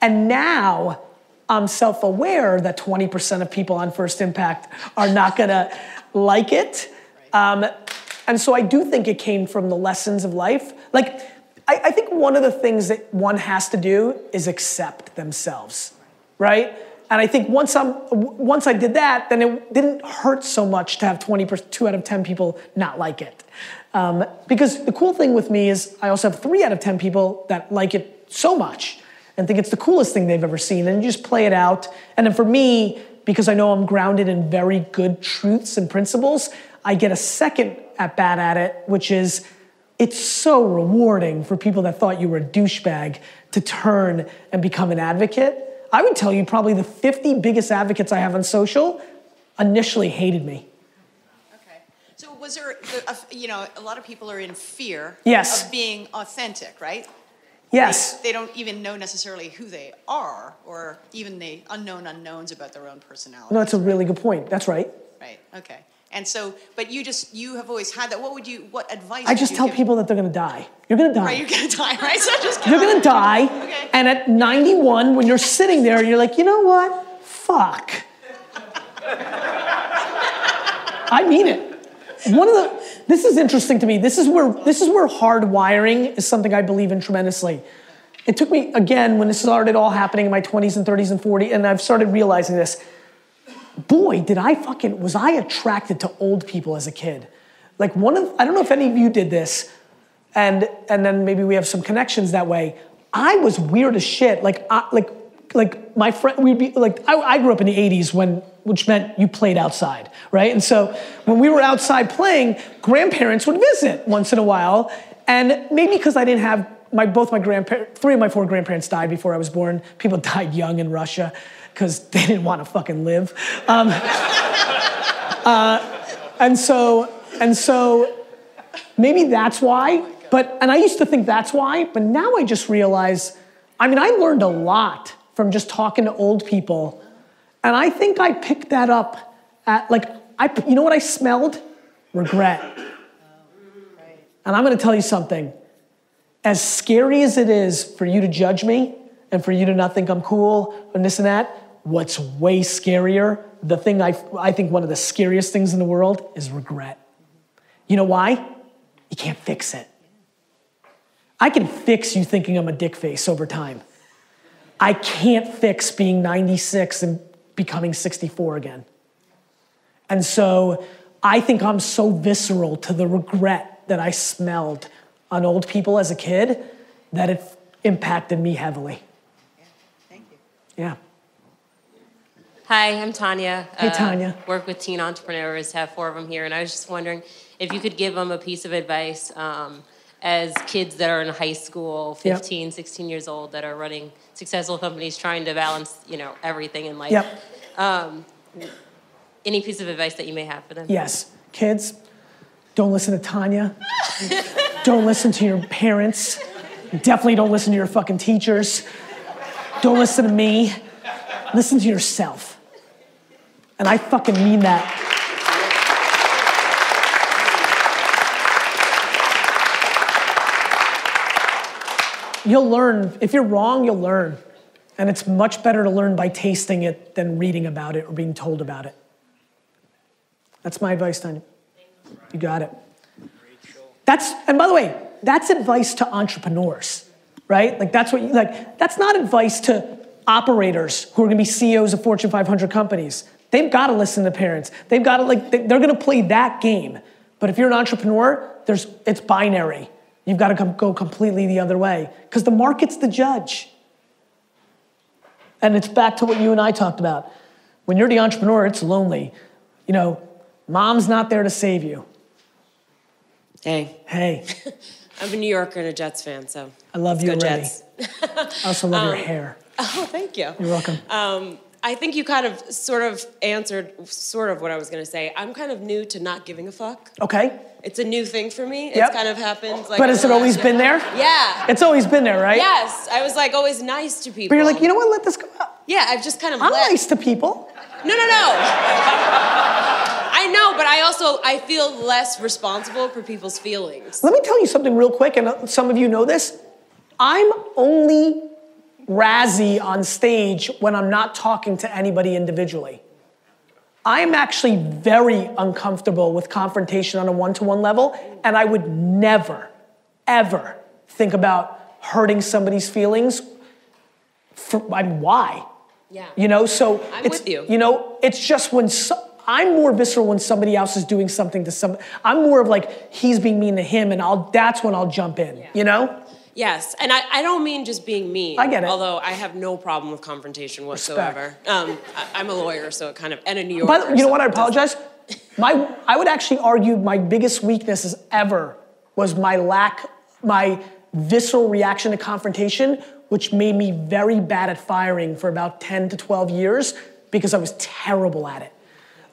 and now I'm self-aware that 20% of people on First Impact are not gonna like it. And so I do think it came from the lessons of life. Like, I think one of the things that one has to do is accept themselves, right? And I think once I did that, then it didn't hurt so much to have 2 out of 10 people not like it. Because the cool thing with me is I also have 3 out of 10 people that like it so much and think it's the coolest thing they've ever seen, and you just play it out. And then for me, because I know I'm grounded in very good truths and principles, I get a second at bat at it, which is, it's so rewarding for people that thought you were a douchebag to turn and become an advocate. I would tell you probably the 50 biggest advocates I have on social initially hated me. So was there, you know, a lot of people are in fear, yes, of being authentic, right? Yes. They don't even know necessarily who they are, or even the unknown unknowns about their own personality. No, that's a really good point. That's right. Right, okay. And so, but you have always had that. What advice? I just tell people that they're going to die. You're going to die. Right, you're going to die, right? So just you're going to die. Okay. And at 91, when you're sitting there, you're like, you know what? Fuck. I mean it. This is interesting to me. This is where hard wiring is something I believe in tremendously. It took me, again, when this started all happening in my 20s and 30s and 40s, and I've started realizing this. Boy, was I attracted to old people as a kid. Like I don't know if any of you did this, and then maybe we have some connections that way. I was weird as shit. Like my friend, we'd be like, I grew up in the 80s which meant you played outside, right? And so when we were outside playing, grandparents would visit once in a while, and maybe because I didn't have three of my four grandparents died before I was born. People died young in Russia, because they didn't want to fucking live. And so maybe that's why, and I used to think that's why, but now I just realize, I learned a lot from just talking to old people. And I think I picked that up you know what I smelled? Regret. And I'm gonna tell you something. As scary as it is for you to judge me, and for you to not think I'm cool, and this and that, what's way scarier, the thing I think one of the scariest things in the world is regret. You know why? You can't fix it. I can fix you thinking I'm a dick face over time. I can't fix being 96 and becoming 64 again. And so I think I'm so visceral to the regret that I smelled on old people as a kid that it impacted me heavily. Yeah. Hi, I'm Tanya. Hey, Tanya. Work with teen entrepreneurs, have four of them here, and I was just wondering if you could give them a piece of advice as kids that are in high school, 15, yep. 16 years old, that are running successful companies, trying to balance, everything in life. Yep. Any piece of advice that you may have for them? Yes. Kids, don't listen to Tanya. Don't listen to your parents. Definitely don't listen to your fucking teachers. Don't listen to me. Listen to yourself. And I fucking mean that. You'll learn. If you're wrong, you'll learn. And it's much better to learn by tasting it than reading about it or being told about it. That's my advice, Tanya. You got it. And by the way, that's advice to entrepreneurs. Right? That's not advice to operators who are going to be CEOs of Fortune 500 companies. They've got to listen to parents. They've got to they're going to play that game. But if you're an entrepreneur, it's binary. You've got to go completely the other way because the market's the judge. And it's back to what you and I talked about. When you're the entrepreneur, it's lonely. Mom's not there to save you. Hey. I'm a New Yorker and a Jets fan, so. I love you already. Jets. I also love your hair. Oh, thank you. You're welcome. I think you kind of answered what I was going to say. I'm kind of new to not giving a fuck. Okay. It's a new thing for me. Yep. It's kind of happened. But has it always been there? Yeah. It's always been there, right? Yes. I was always nice to people. But you're like, you know what? Let this go. Yeah, I've just kind of I'm nice to people. No. I know, but I feel less responsible for people's feelings. Let me tell you something real quick, and some of you know this. I'm only razzy on stage when I'm not talking to anybody individually. I'm actually very uncomfortable with confrontation on a one-to-one level, and I would never, ever think about hurting somebody's feelings. Why? Yeah. I'm with you. It's just when... I'm more visceral when somebody else is doing something to somebody. I'm more of he's being mean to him, and that's when I'll jump in, yeah. Yes, and I don't mean just being mean. I get it. Although I have no problem with confrontation whatsoever. I'm a lawyer, so it kind of, and a New Yorker. By the way, you know what, I apologize. I would actually argue my biggest weakness ever was my visceral reaction to confrontation, which made me very bad at firing for about 10 to 12 years because I was terrible at it.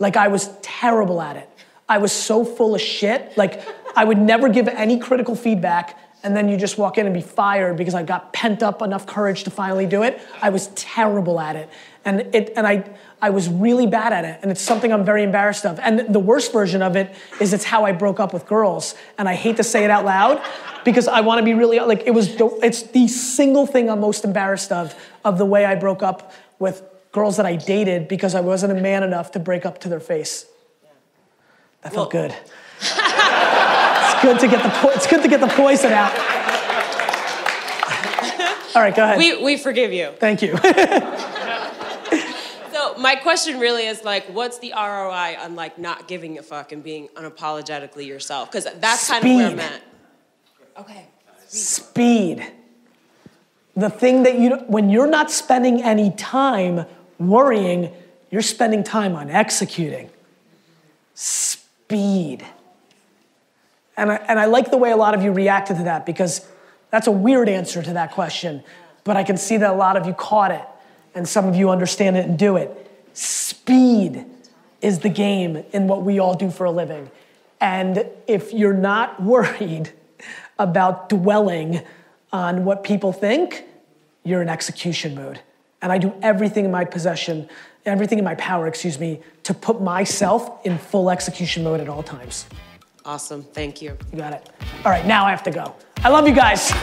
I was so full of shit. I would never give any critical feedback, and then you just walk in and be fired because I got pent up enough courage to finally do it. I was terrible at it. And I was really bad at it, and it's something I'm very embarrassed of. And the worst version of it is it's how I broke up with girls, and I hate to say it out loud because I want to be really, like, it's the single thing I'm most embarrassed of the way I broke up with girls that I dated because I wasn't a man enough to break up to their face. That felt good. It's good to get the poison out. All right, go ahead. We forgive you. Thank you. My question really is, like, what's the ROI on, like, not giving a fuck and being unapologetically yourself? Because that's kind of where I'm at. Okay. Speed. The thing that when you're not spending any time worrying, you're spending time on executing. Speed. And I like the way a lot of you reacted to that, because that's a weird answer to that question, but I can see that a lot of you caught it. And some of you understand it and do it. Speed is the game in what we all do for a living. And if you're not worried about dwelling on what people think, you're in execution mode. And I do everything in my power, to put myself in full execution mode at all times. Awesome, thank you. You got it. All right, now I have to go. I love you guys.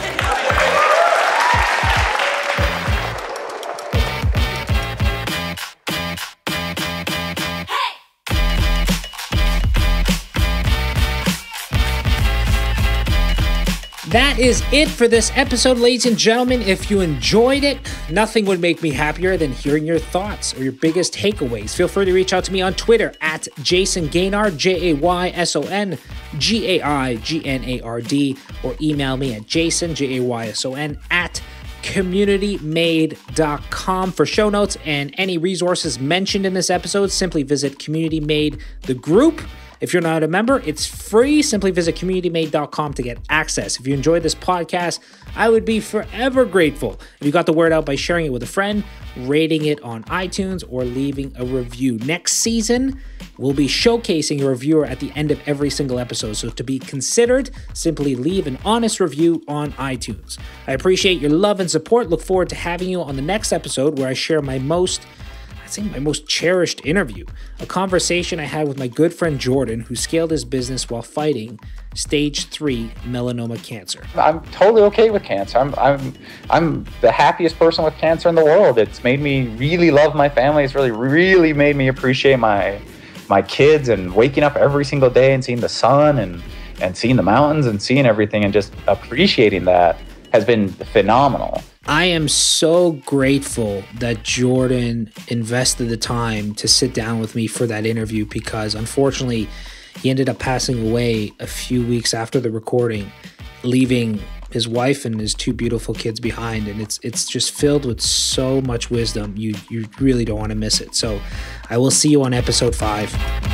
That is it for this episode, ladies and gentlemen. If you enjoyed it, nothing would make me happier than hearing your thoughts or your biggest takeaways. Feel free to reach out to me on Twitter at Jayson Gaignard, JaysonGainard, or email me at Jayson, JaysonJason, at communitymade.com. For show notes and any resources mentioned in this episode, simply visit Community Made, the group. If you're not a member, it's free. Simply visit communitymade.com to get access. If you enjoyed this podcast, I would be forever grateful if you got the word out by sharing it with a friend, rating it on iTunes, or leaving a review. Next season, we'll be showcasing a reviewer at the end of every single episode. So to be considered, simply leave an honest review on iTunes. I appreciate your love and support. Look forward to having you on the next episode, where I share my most cherished interview, a conversation I had with my good friend Jordan, who scaled his business while fighting stage 3 melanoma cancer. I'm totally okay with cancer. I'm the happiest person with cancer in the world. It's made me really love my family. It's really, really made me appreciate my kids, and waking up every single day and seeing the sun and seeing the mountains and seeing everything and just appreciating that has been phenomenal. I am so grateful that Jordan invested the time to sit down with me for that interview, because unfortunately he ended up passing away a few weeks after the recording, leaving his wife and his 2 beautiful kids behind. And it's just filled with so much wisdom. You really don't want to miss it. So I will see you on episode 5.